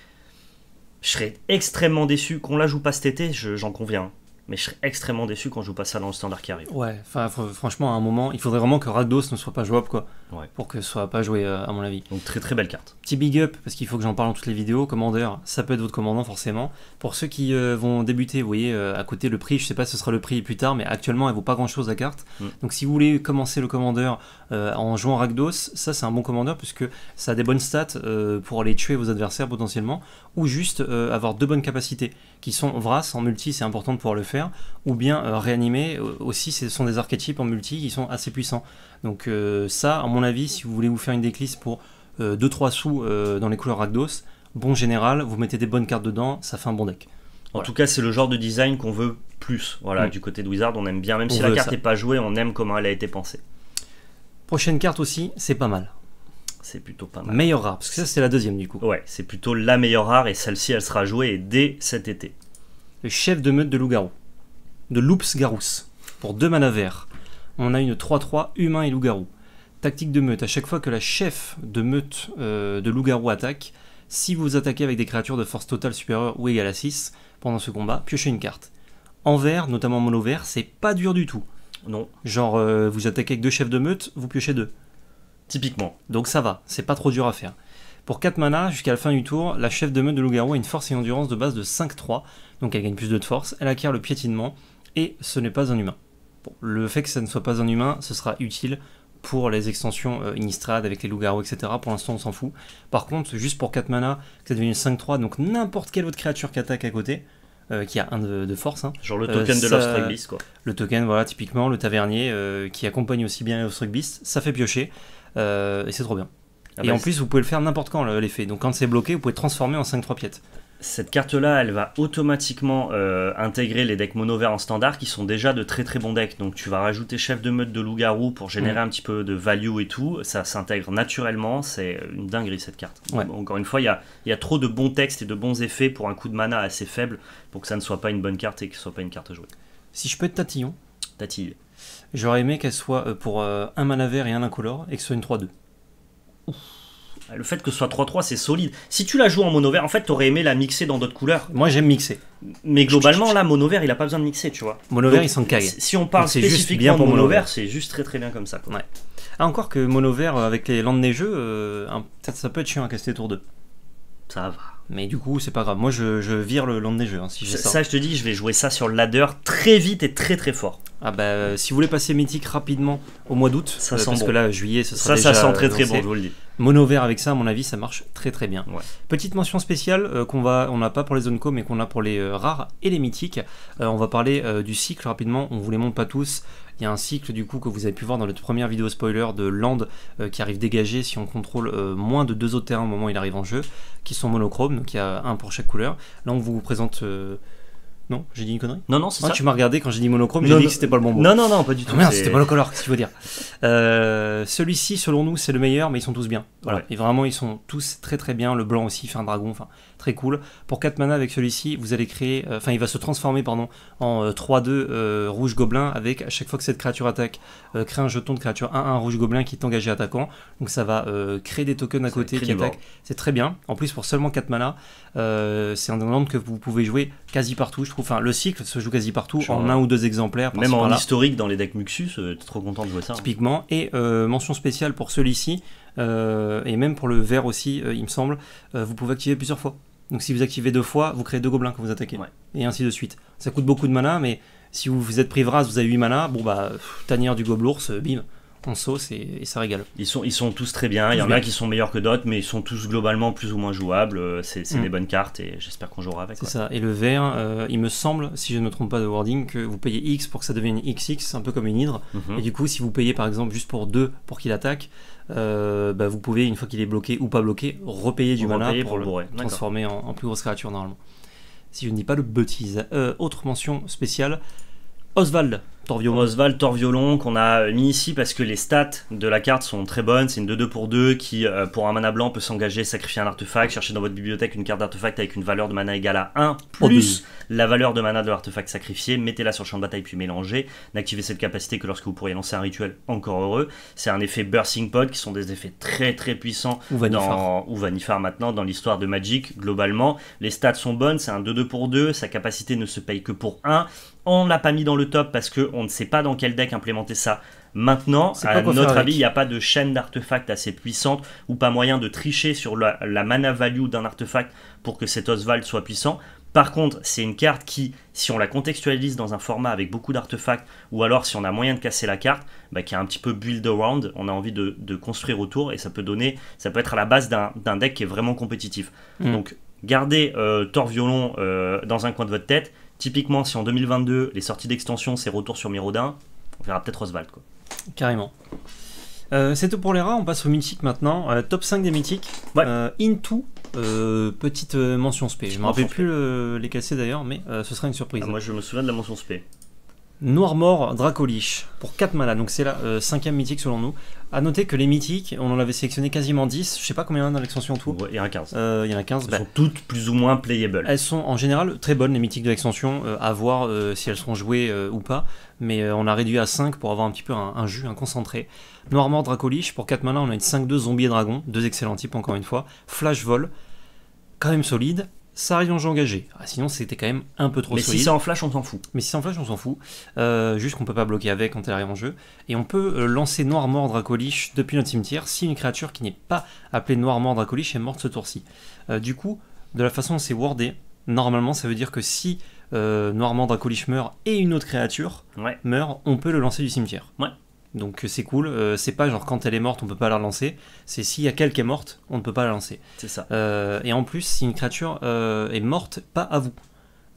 je serais extrêmement déçu qu'on la joue pas cet été, j'en conviens. Mais je serais extrêmement déçu quand je joue pas ça dans le standard qui arrive. Ouais, enfin franchement à un moment, il faudrait vraiment que Rakdos ne soit pas jouable quoi. Pour que ce soit pas joué à mon avis. Donc très très belle carte. Petit big up, parce qu'il faut que j'en parle dans toutes les vidéos, commandeur, ça peut être votre commandant forcément. Pour ceux qui vont débuter, vous voyez à côté le prix, je sais pas si ce sera le prix plus tard, mais actuellement elle vaut pas grand chose la carte. Donc si vous voulez commencer le commandeur en jouant Rakdos, ça c'est un bon commandeur puisque ça a des bonnes stats pour aller tuer vos adversaires potentiellement, ou juste avoir deux bonnes capacités, qui sont Vras en multi, c'est important de pouvoir le faire, ou bien réanimer aussi, ce sont des archétypes en multi qui sont assez puissants. Donc ça, à mon avis, si vous voulez vous faire une decklist pour 2-3 sous dans les couleurs Rakdos, bon général, vous mettez des bonnes cartes dedans, ça fait un bon deck. En tout cas, c'est le genre de design qu'on veut plus. Du côté de Wizard, on aime bien, même si la carte n'est pas jouée, on aime comment elle a été pensée. Prochaine carte aussi, c'est pas mal. C'est plutôt pas mal. Meilleur rare, parce que ça c'est la deuxième du coup. Ouais, c'est plutôt la meilleure rare et celle-ci, elle sera jouée dès cet été. Le chef de meute de loup-garou. De loups-garous, pour 2 mana verts. On a une 3-3 humain et loup-garou. Tactique de meute, à chaque fois que la chef de meute de loup-garou attaque, si vous attaquez avec des créatures de force totale supérieure ou égale à 6 pendant ce combat, piochez une carte. En vert, notamment mono vert, c'est pas dur du tout. Non. Genre vous attaquez avec 2 chefs de meute, vous piochez 2. Typiquement. Donc ça va, c'est pas trop dur à faire. Pour 4 mana, jusqu'à la fin du tour, la chef de meute de loup-garou a une force et une endurance de base de 5-3, donc elle gagne plus de force, elle acquiert le piétinement, et ce n'est pas un humain. Bon, le fait que ça ne soit pas un humain, ce sera utile pour les extensions Innistrad avec les loups-garous, etc. Pour l'instant, on s'en fout. Par contre, juste pour 4 mana, que ça devienne une 5-3, donc n'importe quelle autre créature qui attaque à côté, qui a un de force. Genre le token de Lost Beast, quoi. Le token, voilà, typiquement, le tavernier, qui accompagne aussi bien les Lost Beast, ça fait piocher, et c'est trop bien. Et en plus, vous pouvez le faire n'importe quand, l'effet. Donc quand c'est bloqué, vous pouvez transformer en 5-3 piètes. cette carte-là, elle va automatiquement intégrer les decks mono vert en standard qui sont déjà de très très bons decks. Donc tu vas rajouter chef de meute de loup-garou pour générer un petit peu de value et tout. Ça s'intègre naturellement, c'est une dinguerie cette carte. Ouais. Encore une fois, il y a trop de bons textes et de bons effets pour un coût de mana assez faible pour que ça ne soit pas une bonne carte et que ce soit pas une carte à jouer. Si je peux être tatillon, tatille. J'aurais aimé qu'elle soit pour un mana vert et un incolore et que ce soit une 3-2. Ouf. Le fait que ce soit 3-3, c'est solide. Si tu la joues en mono vert, en fait, t'aurais aimé la mixer dans d'autres couleurs. Moi, j'aime mixer. Mais globalement, là, mono vert, il a pas besoin de mixer, tu vois. Mono vert, il s'en caille. Si on parle spécifiquement de mono vert, c'est juste très très bien comme ça. Quoi. Ouais. Ah, encore que mono vert avec les landes neigeux, ça peut être chiant à casser tour 2. Ça va. Mais du coup, c'est pas grave. Moi, je vire le land neigeux. Hein, si ça, je te dis, je vais jouer ça sur le ladder très vite et très très fort. Ah bah, si vous voulez passer mythique rapidement au mois d'août, parce que là, juillet, ce sera déjà... Ça sent très très bon, je vous le dis. Mono vert avec ça, à mon avis, ça marche très très bien. Ouais. Petite mention spéciale qu'on n'a pas pour les zones co, mais qu'on a pour les rares et les mythiques. On va parler du cycle rapidement, on vous les montre pas tous. Il y a un cycle du coup que vous avez pu voir dans notre première vidéo spoiler de land qui arrive dégagé si on contrôle moins de 2 autres terrains au moment où il arrive en jeu, qui sont monochromes, donc il y a un pour chaque couleur. Là on vous présente... Non, j'ai dit une connerie. Non, non, c'est ça. Tu m'as regardé quand j'ai dit monochrome, j'ai dit que c'était pas le bon mot. Non, non, non, pas du tout. Merde, c'était monocolore, qu'est-ce qu'il faut dire. Celui-ci, selon nous, c'est le meilleur, mais ils sont tous bien. Voilà. Ouais. Et vraiment, ils sont tous très très bien. Le blanc aussi, fait un dragon, enfin, très cool. Pour 4 mana avec celui-ci, vous allez créer, enfin, il va se transformer, pardon, en 3-2 rouge gobelin avec à chaque fois que cette créature attaque, crée un jeton de créature 1-1 rouge gobelin qui est engagé attaquant. Donc ça va créer des tokens à côté qui attaquent. C'est très bien. En plus, pour seulement 4 mana, c'est un land que vous pouvez jouer quasi partout, je trouve. Enfin, le cycle se joue quasi partout, genre, en 1 ou 2 exemplaires. Même en historique, dans les decks Muxus, t'es trop content de jouer ça. Typiquement. Hein. Et mention spéciale pour celui-ci, et même pour le vert aussi, il me semble, vous pouvez activer plusieurs fois. Donc si vous activez 2 fois, vous créez 2 gobelins quand vous attaquez. Ouais. Et ainsi de suite. Ça coûte beaucoup de mana, mais si vous êtes pris Vras, vous avez 8 mana, bon bah, tanière du gobelours, bim. En sauce et ça régale. Ils sont tous très bien, il y en a qui sont meilleurs que d'autres, mais ils sont tous globalement plus ou moins jouables, c'est des bonnes cartes et j'espère qu'on jouera avec. C'est ça, et le vert, il me semble, si je ne me trompe pas de wording, que vous payez X pour que ça devienne XX, un peu comme une hydre, et du coup si vous payez par exemple juste pour 2 pour qu'il attaque, bah, vous pouvez, une fois qu'il est bloqué ou pas bloqué, repayer du mana pour le transformer en plus grosse créature normalement. Si je ne dis pas de bêtises. Autre mention spéciale, Oswald Torvio qu'on a mis ici parce que les stats de la carte sont très bonnes. C'est une 2-2 pour 2 qui, pour un mana blanc, peut s'engager, sacrifier un artefact, chercher dans votre bibliothèque une carte d'artefact avec une valeur de mana égale à 1 plus la valeur de mana de l'artefact sacrifié, mettez-la sur le champ de bataille puis mélangez. N'activez cette capacité que lorsque vous pourriez lancer un rituel, encore heureux. C'est un effet Bursting Pod qui sont des effets très très puissants ou Vanifar maintenant dans l'histoire de Magic globalement. Les stats sont bonnes, c'est un 2-2 pour 2, sa capacité ne se paye que pour 1. On ne l'a pas mis dans le top parce qu'on ne sait pas dans quel deck implémenter ça maintenant. À notre avis, il n'y a pas de chaîne d'artefacts assez puissante ou pas moyen de tricher sur la mana value d'un artefact pour que cet Oswald soit puissant. Par contre, c'est une carte qui, si on la contextualise dans un format avec beaucoup d'artefacts ou alors si on a moyen de casser la carte, bah, qui est un petit peu build around, on a envie de construire autour et ça peut être à la base d'un deck qui est vraiment compétitif. Donc, gardez Torviolon dans un coin de votre tête. Typiquement, si en 2022, les sorties d'extension, c'est retour sur Mirrodin, on verra peut-être Oswald, quoi. Carrément. C'est tout pour les rats, on passe aux mythiques maintenant. Top 5 des mythiques. Ouais. Into, petite mention spé. Je ne me rappelle plus les casser d'ailleurs, mais ce sera une surprise. Ah, moi, je me souviens de la mention spé. Noir-Mort Dracoliche, pour 4 mana, donc c'est la 5e mythique selon nous. A noter que les mythiques, on en avait sélectionné quasiment 10, je sais pas combien il y en a dans l'extension en tout. Il y en a 15. Il y en a 15. Elles sont toutes plus ou moins playable. Elles sont en général très bonnes les mythiques de l'extension, à voir si elles seront jouées ou pas. Mais on a réduit à 5 pour avoir un petit peu un jus, un concentré. Noir-Mort Dracoliche, pour 4 mana on a une 5-2 zombie et dragon, deux excellents types encore une fois. Flash vol, quand même solide. Ça arrive en jeu engagé, sinon c'était quand même un peu trop solide. Mais si c'est en flash, on s'en fout. Mais si c'est en flash, on s'en fout. Juste qu'on peut pas bloquer avec quand elle arrive en jeu. Et on peut lancer Noir-Mort Dracoliche depuis notre cimetière si une créature qui n'est pas appelée Noir-Mort Dracoliche est morte ce tour-ci. Du coup, de la façon dont c'est wordé, normalement ça veut dire que si Noir-Mort Dracoliche meurt et une autre créature meurt, on peut le lancer du cimetière. Ouais. Donc c'est cool, c'est pas genre quand elle est morte on peut pas la relancer, c'est s'il y a quelqu'un qui est morte on ne peut pas la lancer. C'est ça. Et en plus si une créature est morte, pas à vous.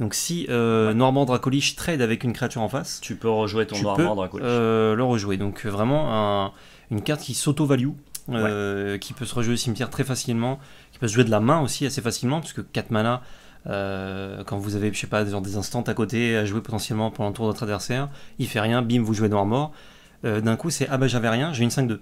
Donc si Noir-Mort Dracoliche trade avec une créature en face, tu peux rejouer ton Noir-Mort Dracoliche. Le rejouer, donc vraiment une carte qui s'auto-value, qui peut se rejouer au cimetière très facilement, qui peut se jouer de la main aussi assez facilement, puisque 4 mana Quand vous avez, je sais pas, des instants à côté à jouer potentiellement pendant le tour de votre adversaire, il fait rien, bim, vous jouez Noir-Mort. D'un coup, c'est ah bah j'avais rien, j'ai une 5-2.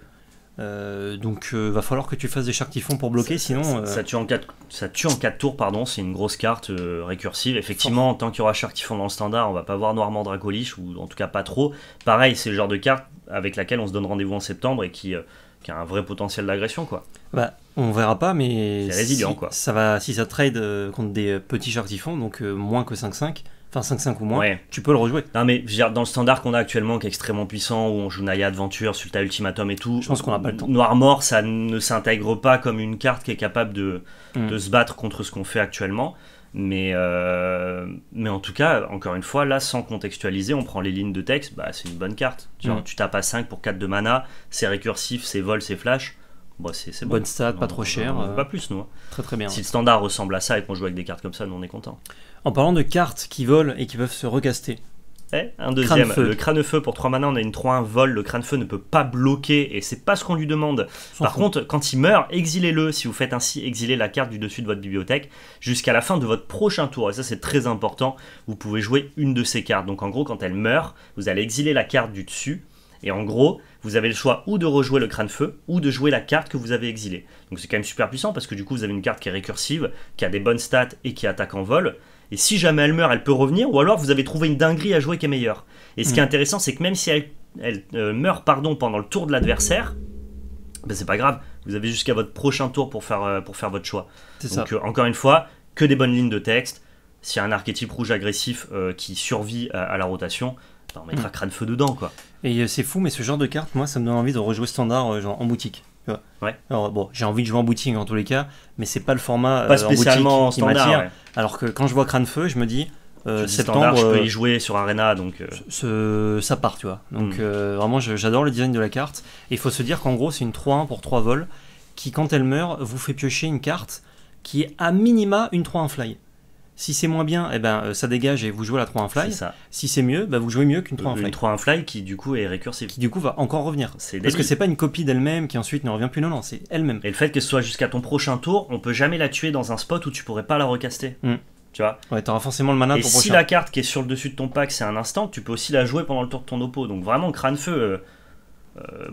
Donc va falloir que tu fasses des chars qui font pour bloquer, sinon... Ça tue en 4 tours, pardon, c'est une grosse carte récursive. Effectivement, tant qu'il y aura chars qui font dans le standard, on va pas voir Noir-Mort Dracoliche, ou en tout cas pas trop. Pareil, c'est le genre de carte avec laquelle on se donne rendez-vous en septembre et qui a un vrai potentiel d'agression, quoi. Bah, on verra pas, mais... C'est résilient, quoi. Si ça trade contre des petits chars qui font, donc moins que 5-5... Enfin 5-5 ou moins, ouais. Tu peux le rejouer. Non mais je veux dire, dans le standard qu'on a actuellement qui est extrêmement puissant, où on joue Naya Adventure, Sulta Ultimatum et tout, je pense qu'on n'a pas le temps. Noir-Mort, ça ne s'intègre pas comme une carte qui est capable de se battre contre ce qu'on fait actuellement. Mais en tout cas, encore une fois, là, sans contextualiser, on prend les lignes de texte, bah, c'est une bonne carte. Tu vois, tu tapes à 5 pour 4 de mana, c'est récursif, c'est vol, c'est flash. Bon, c'est bon. Bonne stat, pas trop cher. On veut pas plus, nous. Très très bien. Si le standard ressemble à ça et qu'on joue avec des cartes comme ça, nous on est content. En parlant de cartes qui volent et qui peuvent se recaster. Un deuxième, crâne-feu. Le crâne-feu pour 3 mana, on a une 3-1 vol, le crâne-feu ne peut pas bloquer et c'est pas ce qu'on lui demande. Par contre, quand il meurt, exilez-le. Si vous faites ainsi, exilez la carte du dessus de votre bibliothèque jusqu'à la fin de votre prochain tour. Et ça, c'est très important. Vous pouvez jouer une de ces cartes. Donc en gros, quand elle meurt, vous allez exiler la carte du dessus. Et en gros, vous avez le choix ou de rejouer le crâne-feu ou de jouer la carte que vous avez exilée. Donc c'est quand même super puissant parce que du coup, vous avez une carte qui est récursive, qui a des bonnes stats et qui attaque en vol. Et si jamais elle meurt, elle peut revenir, ou alors vous avez trouvé une dinguerie à jouer qui est meilleure. Et ce qui est intéressant, c'est que même si elle meurt pendant le tour de l'adversaire, ben c'est pas grave, vous avez jusqu'à votre prochain tour pour faire votre choix. Donc encore une fois, que des bonnes lignes de texte. S'il y a un archétype rouge agressif qui survit à la rotation, ben on mettra crâne-feu dedans, quoi. Et c'est fou, mais ce genre de carte, moi, ça me donne envie de rejouer standard genre en boutique. Ouais. Alors bon, j'ai envie de jouer en boutique en tous les cas, mais c'est pas le format pas spécialement en standard, qui m'attire. Ouais. Alors que quand je vois Crâne-feu, je me dis septembre, standard, je peux y jouer sur Arena, donc ça part, tu vois. Donc vraiment, j'adore le design de la carte. Et il faut se dire qu'en gros, c'est une 3-1 pour 3 vols qui, quand elle meurt, vous fait piocher une carte qui est à minima une 3-1 fly. Si c'est moins bien, eh ben, ça dégage et vous jouez la 3-1 fly. Si c'est mieux, bah, vous jouez mieux qu'une 3-1 fly. Une 3-1 fly qui du coup est récursive. Qui du coup va encore revenir. Parce que c'est pas une copie d'elle-même qui ensuite ne revient plus, non, c'est elle-même. Et le fait que ce soit jusqu'à ton prochain tour, on peut jamais la tuer dans un spot où tu pourrais pas la recaster. Tu vois. Ouais, t'auras forcément le mana pour prochain. Si la carte qui est sur le dessus de ton pack c'est un instant, tu peux aussi la jouer pendant le tour de ton oppo. Donc vraiment, crâne-feu,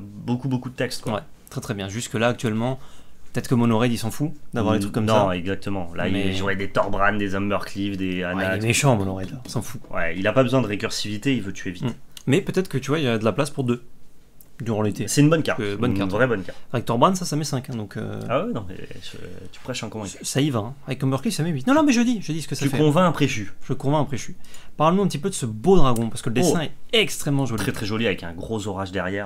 beaucoup de texte. Quoi. Ouais, très très bien. Jusque là actuellement... Peut-être que Monoraid il s'en fout d'avoir des trucs comme ça. Non, exactement. Là, il jouait des Torbran, des Embercleave, des Anax. Ouais, il est méchant, Monoraid, il s'en fout. Ouais, il a pas besoin de récursivité, il veut tuer vite. Mais peut-être que tu vois, il y a de la place pour 2 durant l'été. C'est une bonne carte. Une vraie bonne carte. Avec Torbran, ça met 5. Hein, donc, Ah ouais, non, mais tu prêches un convaincu. Ça y va. Hein. Avec Embercleave, ça met 8. Non, non, mais je dis ce que ça fait. Tu convaincs un préchu. Je convainc un préchu. Parle-nous un petit peu de ce beau dragon, parce que le dessin est extrêmement joli. Très très joli, avec un gros orage derrière.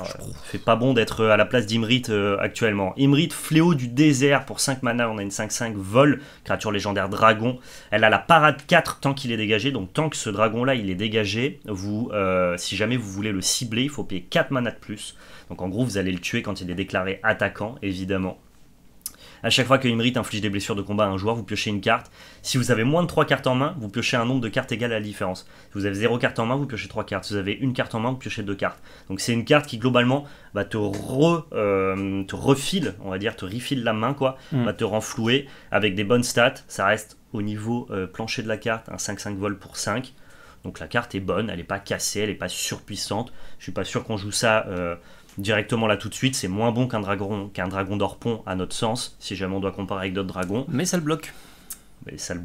C'est pas bon d'être à la place d'Imrit actuellement. Imrit, fléau du désert, pour 5 mana, on a une 5-5 vol, créature légendaire dragon. Elle a la parade 4 tant qu'il est dégagé, donc tant que ce dragon-là il est dégagé, vous, si jamais vous voulez le cibler, il faut payer 4 mana de plus. Donc en gros, vous allez le tuer quand il est déclaré attaquant, évidemment. A chaque fois que Imrit inflige des blessures de combat à un joueur, vous piochez une carte. Si vous avez moins de 3 cartes en main, vous piochez un nombre de cartes égal à la différence. Si vous avez 0 carte en main, vous piochez 3 cartes. Si vous avez 1 carte en main, vous piochez 2 cartes. Donc c'est une carte qui globalement va te refile la main, quoi. Va te renflouer avec des bonnes stats. Ça reste au niveau plancher de la carte, un 5-5 vol pour 5. Donc la carte est bonne, elle n'est pas cassée, elle n'est pas surpuissante. Je suis pas sûr qu'on joue ça... Directement là tout de suite, c'est moins bon qu'un dragon d'Orpon à notre sens, si jamais on doit comparer avec d'autres dragons. Mais ça le bloque. Mais ça le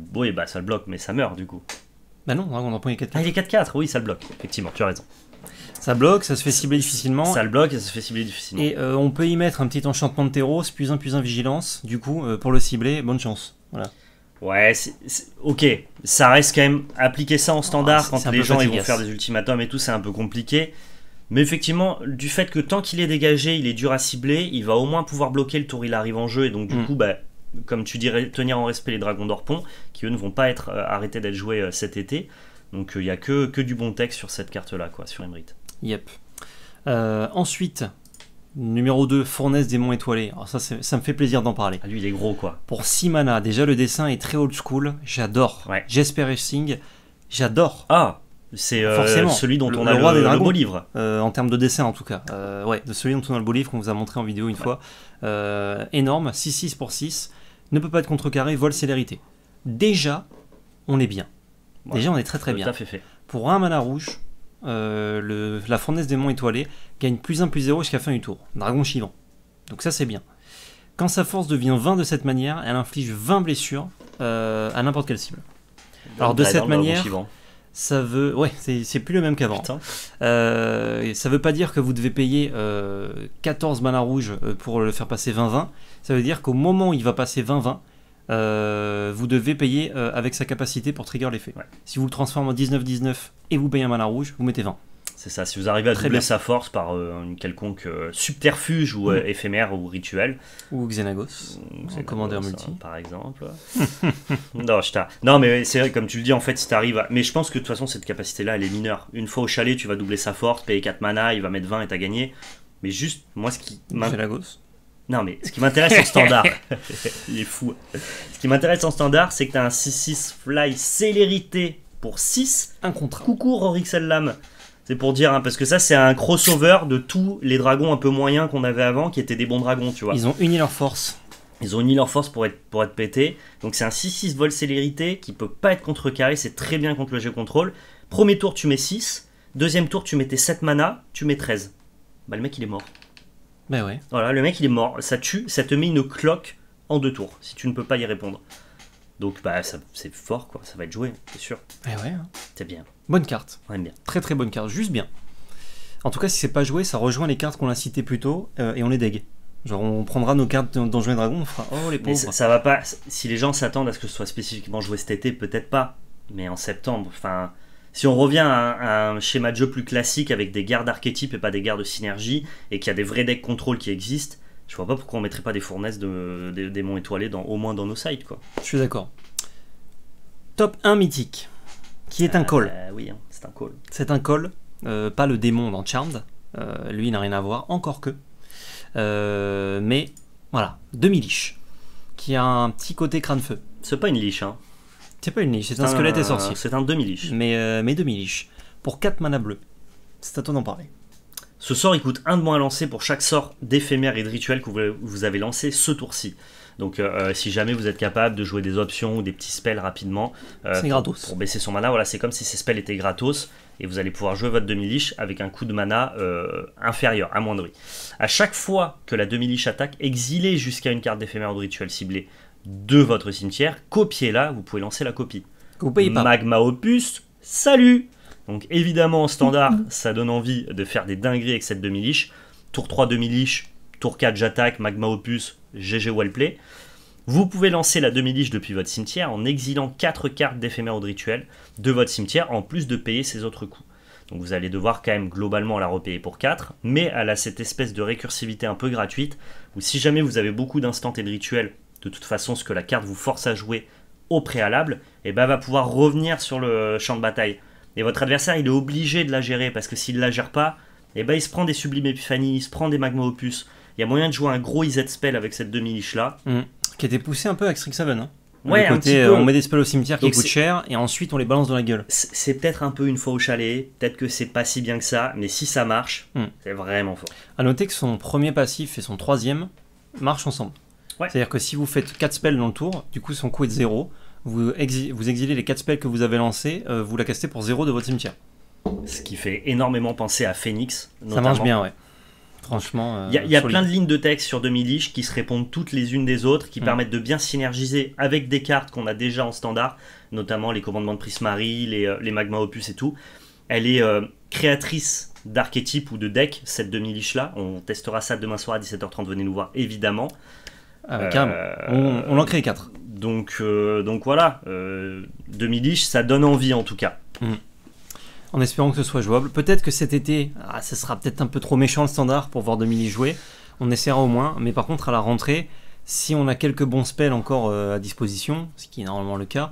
bloque, mais ça meurt du coup. Bah non, dragon d'Orpon il est 4-4. Ah, il est 4-4, oui, ça le bloque, effectivement, tu as raison. Ça bloque, ça se fait cibler difficilement. Ça le bloque et ça se fait cibler difficilement. Et on peut y mettre un petit enchantement de terreau, plus un vigilance, du coup, pour le cibler, bonne chance. Voilà. Ouais, ok, ça reste quand même, appliquer ça en standard quand les gens ils vont faire des ultimatums et tout, c'est un peu compliqué. Mais effectivement, du fait que tant qu'il est dégagé, il est dur à cibler, il va au moins pouvoir bloquer le tour il arrive en jeu. Et donc du coup, bah, comme tu dirais, tenir en respect les dragons d'Orpon, qui eux ne vont pas être arrêtés d'être joués cet été. Donc il n'y a que du bon texte sur cette carte-là, quoi, sur Imrit. Yep. Ensuite, numéro 2, Fournaise Démon Étoilé. Alors ça me fait plaisir d'en parler. Ah, lui, il est gros, quoi. Pour 6 mana, déjà le dessin est très old school, j'adore. Ouais. Jesper Hastings, j'adore. Ah, c'est celui dont on a le beau livre. En termes de dessin en tout cas. Ouais, de celui dont on a le beau livre qu'on vous a montré en vidéo une fois. Énorme, 6-6 pour 6. Ne peut pas être contrecarré, vol célérité. Déjà, on est bien. Ouais, déjà, on est très très bien. Fait. Pour un mana rouge, la fournaise des monts étoilés gagne +1/+0 jusqu'à la fin du tour. Dragon chivant. Donc ça, c'est bien. Quand sa force devient 20 de cette manière, elle inflige 20 blessures à n'importe quelle cible. Alors de cette manière, ça veut... Ouais, c'est plus le même qu'avant. Ça veut pas dire que vous devez payer 14 mana rouges pour le faire passer 20-20. Ça veut dire qu'au moment où il va passer 20-20, vous devez payer avec sa capacité pour trigger l'effet. Ouais. Si vous le transformez en 19-19 et vous payez un mana rouge, vous mettez 20. C'est ça, si vous arrivez à doubler sa force par une quelconque subterfuge ou éphémère ou rituel. Ou Xenagos, en commandeur multi. Par exemple. Non, mais c'est vrai, comme tu le dis, en fait, si tu arrives à... Mais je pense que de toute façon, cette capacité-là, elle est mineure. Une fois au chalet, tu vas doubler sa force, payer 4 mana, il va mettre 20 et t'as gagné. Mais juste, moi, ce qui... Xenagos. Non, mais ce qui m'intéresse en standard, il est fou. Ce qui m'intéresse en standard, c'est que tu as un 6-6 fly célérité pour 6. Un contrat. Coucou Rorixel Lame. C'est pour dire, hein, parce que ça, c'est un crossover de tous les dragons un peu moyens qu'on avait avant, qui étaient des bons dragons, tu vois. Ils ont uni leur force. Ils ont uni leur force pour être pétés. Donc c'est un 6-6 vol célérité qui peut pas être contrecarré, c'est très bien contre le jeu contrôle. Premier tour, tu mets 6. Deuxième tour, tu mets tes 7 mana, tu mets 13. Bah le mec, il est mort. Bah ouais. Voilà, le mec, il est mort. Ça tue, ça te met une cloque en 2 tours, si tu ne peux pas y répondre. Donc bah c'est fort, quoi. Ça va être joué, c'est sûr. Bah ouais. Hein. C'est bien. Bonne carte, ouais, bien. Très très bonne carte, juste bien. En tout cas, si c'est pas joué, ça rejoint les cartes qu'on a citées plus tôt et on les dégue. Genre, on prendra nos cartes dans Donjons et Dragons, on fera oh les pauvres. Mais ça va pas. Si les gens s'attendent à ce que ce soit spécifiquement joué cet été, peut-être pas. Mais en septembre, enfin, si on revient à un schéma de jeu plus classique avec des gardes d'archétypes et pas des gardes de synergie et qu'il y a des vrais decks contrôle qui existent, je vois pas pourquoi on mettrait pas des fournaises des monts étoilés au moins dans nos sites, quoi. Je suis d'accord. Top 1 mythique. Qui est un call. Oui, hein, c'est un call. C'est un call, pas le démon dans Charmed. Lui, il n'a rien à voir, encore que. Mais voilà, Demi-liche, qui a un petit côté crâne-feu. C'est pas une liche, hein. C'est pas une liche, c'est un squelette et sorcier. C'est un demi-liche. Mais demi-liche, pour 4 mana bleus. C'est à toi d'en parler. Ce sort, il coûte 1 de moins à lancer pour chaque sort d'éphémère et de rituel que vous avez lancé ce tour-ci. Donc si jamais vous êtes capable de jouer des options ou des petits spells rapidement pour baisser son mana, voilà, c'est comme si ces spells étaient gratos et vous allez pouvoir jouer votre demi-liche avec un coup de mana inférieur, amoindri. À chaque fois que la demi-liche attaque, exilez jusqu'à une carte d'éphémère ou de rituel ciblé de votre cimetière, copiez-la, vous pouvez lancer la copie. Vous payez pas. Magma Opus, salut. Donc évidemment en standard, ça donne envie de faire des dingueries avec cette demi-liche. Tour 3 demi-liche, tour 4 j'attaque, Magma Opus, GG wellplay. Vous pouvez lancer la demi-liche depuis votre cimetière en exilant 4 cartes d'éphémère ou de rituel de votre cimetière en plus de payer ses autres coups. Donc vous allez devoir quand même globalement la repayer pour 4, mais elle a cette espèce de récursivité un peu gratuite où si jamais vous avez beaucoup d'instants et de rituels, de toute façon ce que la carte vous force à jouer au préalable, et ben va pouvoir revenir sur le champ de bataille. Et votre adversaire il est obligé de la gérer parce que s'il ne la gère pas, et ben il se prend des sublimes épiphanies, il se prend des magma opus. Il y a moyen de jouer un gros IZ spell avec cette demi-liche là. Mmh. Qui était poussé un peu avec Strixhaven. Hein. Ouais, côté, un petit peu. On met des spells au cimetière qui coûtent cher et ensuite on les balance dans la gueule. C'est peut-être un peu une fois au chalet, peut-être que c'est pas si bien que ça, mais si ça marche, c'est vraiment fort. A noter que son premier passif et son troisième marchent ensemble. Ouais. C'est-à-dire que si vous faites 4 spells dans le tour, du coup son coût est de 0, vous exilez les 4 spells que vous avez lancés, vous la castez pour 0 de votre cimetière. Ce qui fait énormément penser à Phoenix. Notamment. Ça marche bien, ouais. Franchement, il y a plein de lignes de texte sur Demi-liche qui se répondent toutes les unes des autres, qui permettent de bien synergiser avec des cartes qu'on a déjà en standard, notamment les commandements de Prismari, les Magma Opus et tout. Elle est créatrice d'archétypes ou de deck, cette Demi-liche là. On testera ça demain soir à 17h30, venez nous voir évidemment. On en crée 4. Donc voilà, Demi-liche, ça donne envie en tout cas. En espérant que ce soit jouable. Peut-être que cet été, ça sera peut-être un peu trop méchant le standard pour voir Demi-liche jouer. On essaiera au moins. Mais par contre, à la rentrée, si on a quelques bons spells encore à disposition, ce qui est normalement le cas,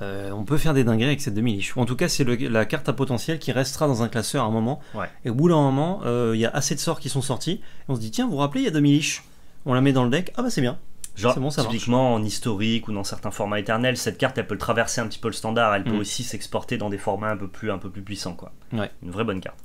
on peut faire des dingueries avec cette Demi-liche. En tout cas, c'est la carte à potentiel qui restera dans un classeur à un moment. Ouais. Et au bout d'un moment, il y a assez de sorts qui sont sortis. Et on se dit, tiens, vous vous rappelez, il y a Demi-liche. On la met dans le deck. Ah bah c'est bien. Genre, bon, typiquement marche. En historique ou dans certains formats éternels, cette carte elle peut traverser un petit peu le standard, elle peut aussi s'exporter dans des formats un peu plus puissants, quoi. Ouais. Une vraie bonne carte.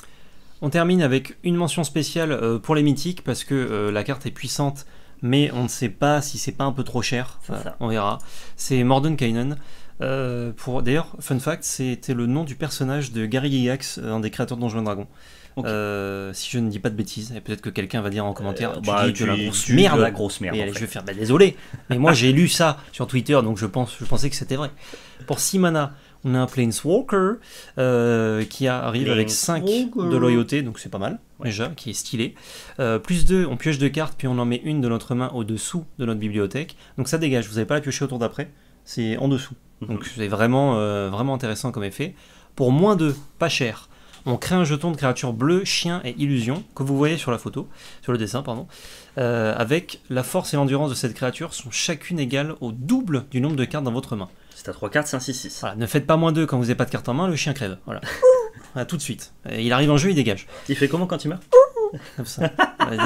On termine avec une mention spéciale pour les mythiques parce que la carte est puissante, mais on ne sait pas si c'est pas un peu trop cher. On verra. C'est Mordenkainen D'ailleurs, fun fact, c'était le nom du personnage de Gary Gygax, un des créateurs de Donjons et Dragons. Okay. Si je ne dis pas de bêtises, et peut-être que quelqu'un va dire en commentaire, tu dis la grosse merde. Et allez, je vais faire, bah, désolé, mais moi j'ai lu ça sur Twitter, donc je pensais que c'était vrai. Pour 6 mana, on a un Planeswalker qui arrive avec 5 de loyauté, donc c'est pas mal, déjà, qui est stylé. Plus 2, on pioche 2 cartes, puis on en met une de notre main au-dessous de notre bibliothèque. Donc ça dégage, vous n'avez pas à la piocher au tour d'après, c'est en dessous. Donc c'est vraiment, vraiment intéressant comme effet. Pour moins 2, pas cher, on crée un jeton de créature bleue, chien et illusion, que vous voyez sur la photo, sur le dessin, pardon, avec la force et l'endurance de cette créature sont chacune égales au double du nombre de cartes dans votre main. C'est à 3 cartes, c'est un 6-6. Voilà, ne faites pas moins 2 quand vous n'avez pas de carte en main, le chien crève. Voilà. Voilà, tout de suite. Il arrive en jeu, il dégage. Il fait comment quand il meurt? Comme ça.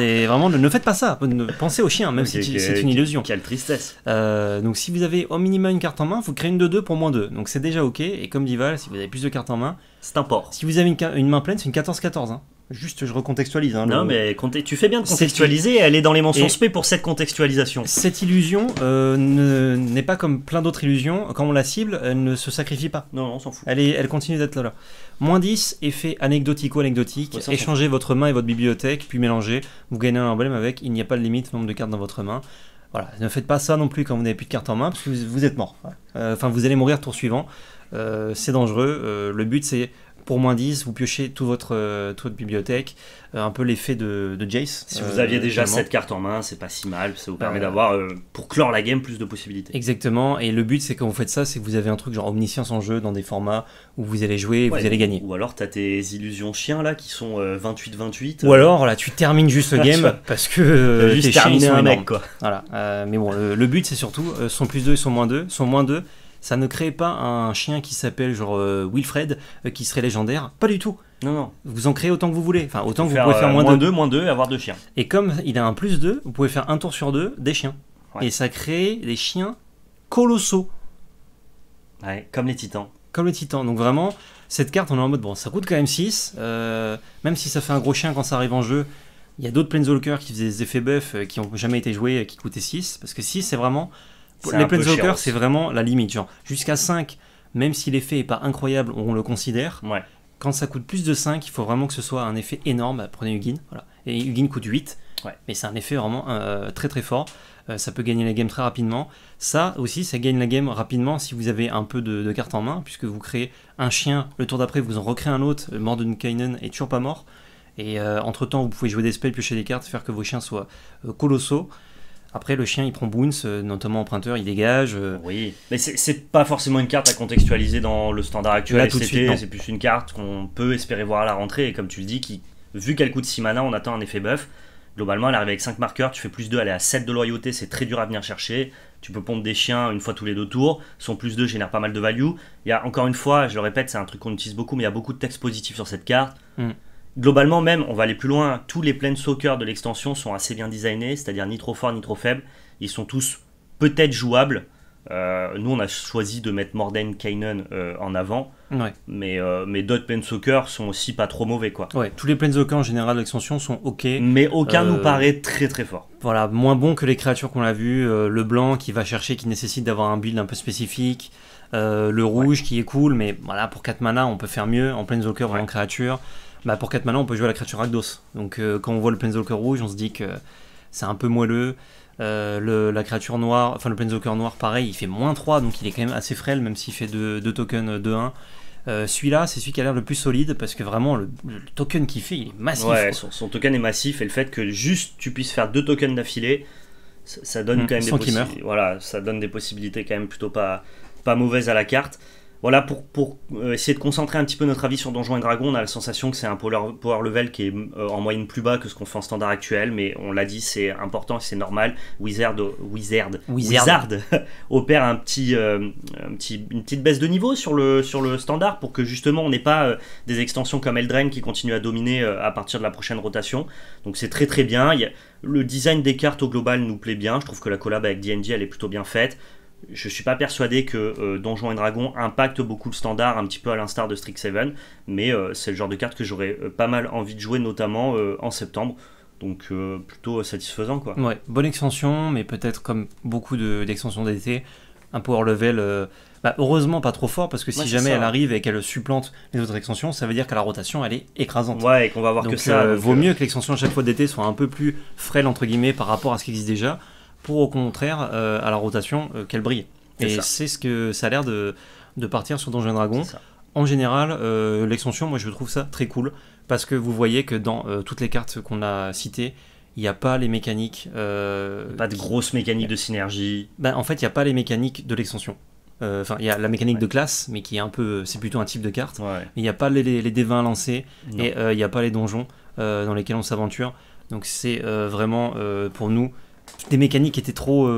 Et vraiment, ne faites pas ça. Pensez au chien, même si c'est une illusion. Quelle tristesse. Donc si vous avez au minimum une carte en main, vous créez une de 2 pour moins 2. Donc c'est déjà ok. Et comme dit Val, si vous avez plus de cartes en main, c'est un port. Si vous avez une main pleine, c'est une 14-14. Hein. Juste, je recontextualise. Hein, non, mais tu fais bien de contextualiser et aller dans les mentions spé pour cette contextualisation. Cette illusion n'est pas comme plein d'autres illusions. Quand on la cible, elle ne se sacrifie pas. Non, on s'en fout. Elle continue d'être là. Moins 10, effet anecdotico-anecdotique. Ouais, échangez votre main et votre bibliothèque, puis mélangez. Vous gagnez un emblème avec. Il n'y a pas de limite au nombre de cartes dans votre main. Voilà. Ne faites pas ça non plus quand vous n'avez plus de cartes en main, parce que vous êtes mort. Enfin, vous allez mourir tour suivant. C'est dangereux. Le but, c'est... Pour moins 10, vous piochez toute votre bibliothèque, un peu l'effet de Jace. Si vous aviez déjà 7 cartes en main, c'est pas si mal, ça vous permet d'avoir, pour clore la game, plus de possibilités. Exactement, et le but c'est quand vous faites ça, c'est que vous avez un truc genre omniscience en jeu dans des formats où vous allez jouer et vous allez gagner. Ou alors t'as tes illusions chiens là qui sont 28-28. Ou alors là tu termines juste le game parce que t'es terminé un mec quoi. Voilà. Mais bon, le but c'est surtout son plus 2 et son moins 2. Son moins 2. Ça ne crée pas un chien qui s'appelle genre Wilfred, qui serait légendaire. Pas du tout. Non, non. Vous en créez autant que vous voulez. Enfin, autant que vous pouvez faire moins 2 et avoir 2 chiens. Et comme il a un plus 2, vous pouvez faire un tour sur 2 des chiens. Ouais. Et ça crée des chiens colossaux. Ouais, comme les titans. Comme les titans. Donc vraiment, cette carte, on est en mode, bon, ça coûte quand même 6. Même si ça fait un gros chien quand ça arrive en jeu, il y a d'autres Planeswalkers qui faisaient des effets buff qui n'ont jamais été joués et qui coûtaient 6. Parce que 6, c'est vraiment... Les Planeswalkers, c'est vraiment la limite. Jusqu'à 5, même si l'effet n'est pas incroyable, on le considère. Ouais. Quand ça coûte plus de 5, il faut vraiment que ce soit un effet énorme. Prenez Ugin. Voilà. Et Ugin coûte 8. Ouais. Mais c'est un effet vraiment très très fort. Ça peut gagner la game très rapidement. Ça aussi, ça gagne la game rapidement si vous avez un peu de cartes en main, puisque vous créez un chien, le tour d'après, vous en recréez un autre. Mordenkainen est toujours pas mort. Et entre-temps, vous pouvez jouer des spells, piocher des cartes, faire que vos chiens soient colossaux. Après, le chien, il prend boons, notamment emprunteur, il dégage. Oui, mais c'est pas forcément une carte à contextualiser dans le standard actuel. C'est plus une carte qu'on peut espérer voir à la rentrée. Et comme tu le dis, vu qu'elle coûte 6 mana, on attend un effet buff. Globalement, elle arrive avec 5 marqueurs, tu fais plus 2, elle est à 7 de loyauté, c'est très dur à venir chercher. Tu peux pomper des chiens une fois tous les 2 tours. Son plus 2 génère pas mal de value. Il y a, encore une fois, je le répète, c'est un truc qu'on utilise beaucoup, mais il y a beaucoup de textes positifs sur cette carte. Mm. Globalement même, on va aller plus loin, tous les Planeswalkers de l'extension sont assez bien designés, c'est-à-dire ni trop forts ni trop faibles, ils sont tous peut-être jouables. Nous on a choisi de mettre Mordenkainen en avant, ouais. mais d'autres Planeswalkers sont aussi pas trop mauvais quoi. Ouais, tous les Planeswalkers en général de l'extension sont ok. Mais aucun nous paraît très très fort. Voilà, moins bon que les créatures qu'on l'a vu, le blanc qui va chercher, qui nécessite d'avoir un build un peu spécifique. Le rouge qui est cool, mais voilà, pour 4 mana on peut faire mieux en Planeswalker ou en créature. Bah pour 4 mana, on peut jouer à la créature Rakdos. Donc quand on voit le Planeswalker rouge, on se dit que c'est un peu moelleux. La créature noire, enfin le Planeswalker noir, pareil, il fait moins 3, donc il est quand même assez frêle, même s'il fait 2 tokens 2-1. Celui-là, c'est celui qui a l'air le plus solide, parce que vraiment, le token qu'il fait, il est massif. Ouais, son token est massif, et le fait que juste tu puisses faire 2 tokens d'affilée, ça donne quand même des possibilités. Voilà, ça donne des possibilités quand même plutôt pas mauvaises à la carte. Voilà, pour essayer de concentrer un petit peu notre avis sur Donjons et Dragons, on a la sensation que c'est un power level qui est en moyenne plus bas que ce qu'on fait en standard actuel, mais on l'a dit, c'est important et c'est normal. Wizard opère une petite baisse de niveau sur le standard pour que justement on n'ait pas des extensions comme Eldraine qui continuent à dominer à partir de la prochaine rotation. Donc c'est très très bien. Le design des cartes au global nous plaît bien. Je trouve que la collab avec D&D elle est plutôt bien faite. Je suis pas persuadé que Donjons et Dragons impacte beaucoup le standard, un petit peu à l'instar de Strixhaven, mais c'est le genre de carte que j'aurais pas mal envie de jouer, notamment en septembre, donc plutôt satisfaisant quoi. Ouais, bonne extension, mais peut-être comme beaucoup d'extensions d'été, un power level heureusement pas trop fort, parce que si jamais elle arrive et qu'elle supplante les autres extensions, ça veut dire qu'à la rotation elle est écrasante. Ouais, et qu'on va avoir donc, que ça. Vaut mieux que l'extension à chaque fois d'été soit un peu plus frêle entre guillemets par rapport à ce qui existe déjà, pour au contraire à la rotation qu'elle brille. Et c'est ce que ça a l'air de partir sur Donjons et Dragons. En général, l'extension, moi je trouve ça très cool, parce que vous voyez que dans toutes les cartes qu'on a citées, il n'y a pas les mécaniques... pas de grosses mécaniques de synergie. Ben, en fait, il n'y a pas les mécaniques de l'extension. Enfin, il y a la mécanique de classe, mais qui est un peu... C'est plutôt un type de carte. Ouais. Mais il n'y a pas les dés 20 lancés, et il n'y a pas les donjons dans lesquels on s'aventure. Donc c'est vraiment, pour nous, des mécaniques qui étaient trop...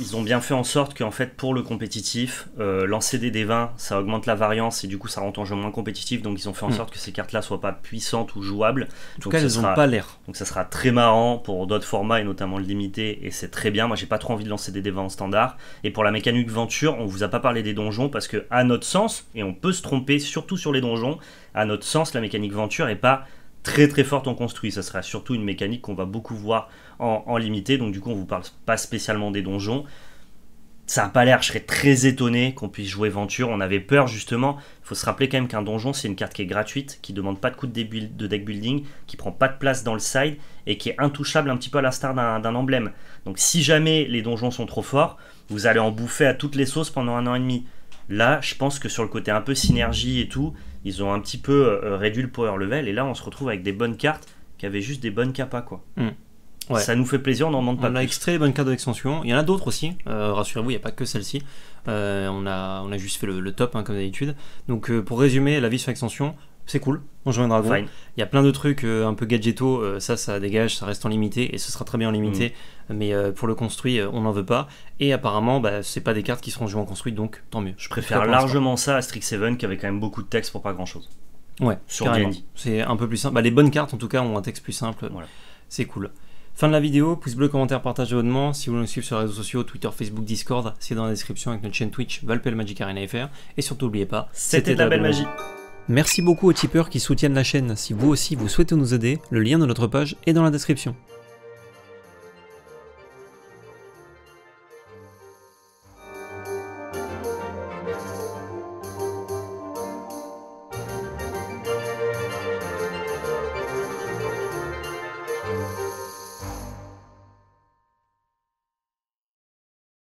Ils ont bien fait en sorte qu'en fait, pour le compétitif, lancer des dés 20, ça augmente la variance, et du coup ça rend ton jeu moins compétitif. Donc ils ont fait en sorte que ces cartes-là soient pas puissantes ou jouables. En tout cas, elles n'ont pas l'air. Donc ça sera très marrant pour d'autres formats, et notamment le limité, et c'est très bien. Moi j'ai pas trop envie de lancer des dés 20 en standard. Et pour la mécanique venture, on vous a pas parlé des donjons, parce que à notre sens, et on peut se tromper surtout sur les donjons, à notre sens la mécanique venture est pas très très forte en construit. Ça sera surtout une mécanique qu'on va beaucoup voir en limité, donc du coup on vous parle pas spécialement des donjons. Ça n'a pas l'air, je serais très étonné qu'on puisse jouer Venture, on avait peur justement. Il faut se rappeler quand même qu'un donjon c'est une carte qui est gratuite, qui demande pas de coup de deck building, qui prend pas de place dans le side, et qui est intouchable un petit peu à la star d'un emblème. Donc si jamais les donjons sont trop forts, vous allez en bouffer à toutes les sauces pendant 1 an et demi. Là, je pense que sur le côté un peu synergie et tout, ils ont un petit peu réduit le power level, et là on se retrouve avec des bonnes cartes qui avaient juste des bonnes capas, quoi. Ouais. Ça nous fait plaisir, on n'en demande pas plus. On a extrait les bonnes cartes de l'extension, il y en a d'autres aussi, rassurez-vous, il n'y a pas que celle-ci. On a juste fait le top, hein, comme d'habitude. Donc pour résumer, la vie sur l'extension, c'est cool, on joue un dragon. Fine. Il y a plein de trucs un peu gadgeto, ça dégage, ça reste en limité, et ce sera très bien en limité, mais pour le construit, on n'en veut pas. Et apparemment, bah, c'est pas des cartes qui seront jouées en construit, donc tant mieux. Je préfère largement ça à Strixhaven, qui avait quand même beaucoup de texte pour pas grand chose. Ouais, c'est un peu plus simple. Bah, les bonnes cartes en tout cas ont un texte plus simple, voilà. C'est cool. Fin de la vidéo, pouce bleu, commentaire, partage, abonnement. Si vous voulez nous suivre sur les réseaux sociaux, Twitter, Facebook, Discord, c'est dans la description, avec notre chaîne Twitch, Valpel Magic Arena FR. Et surtout, n'oubliez pas, c'était de la belle magie. Merci beaucoup aux tipeurs qui soutiennent la chaîne. Si vous aussi vous souhaitez nous aider, le lien de notre page est dans la description.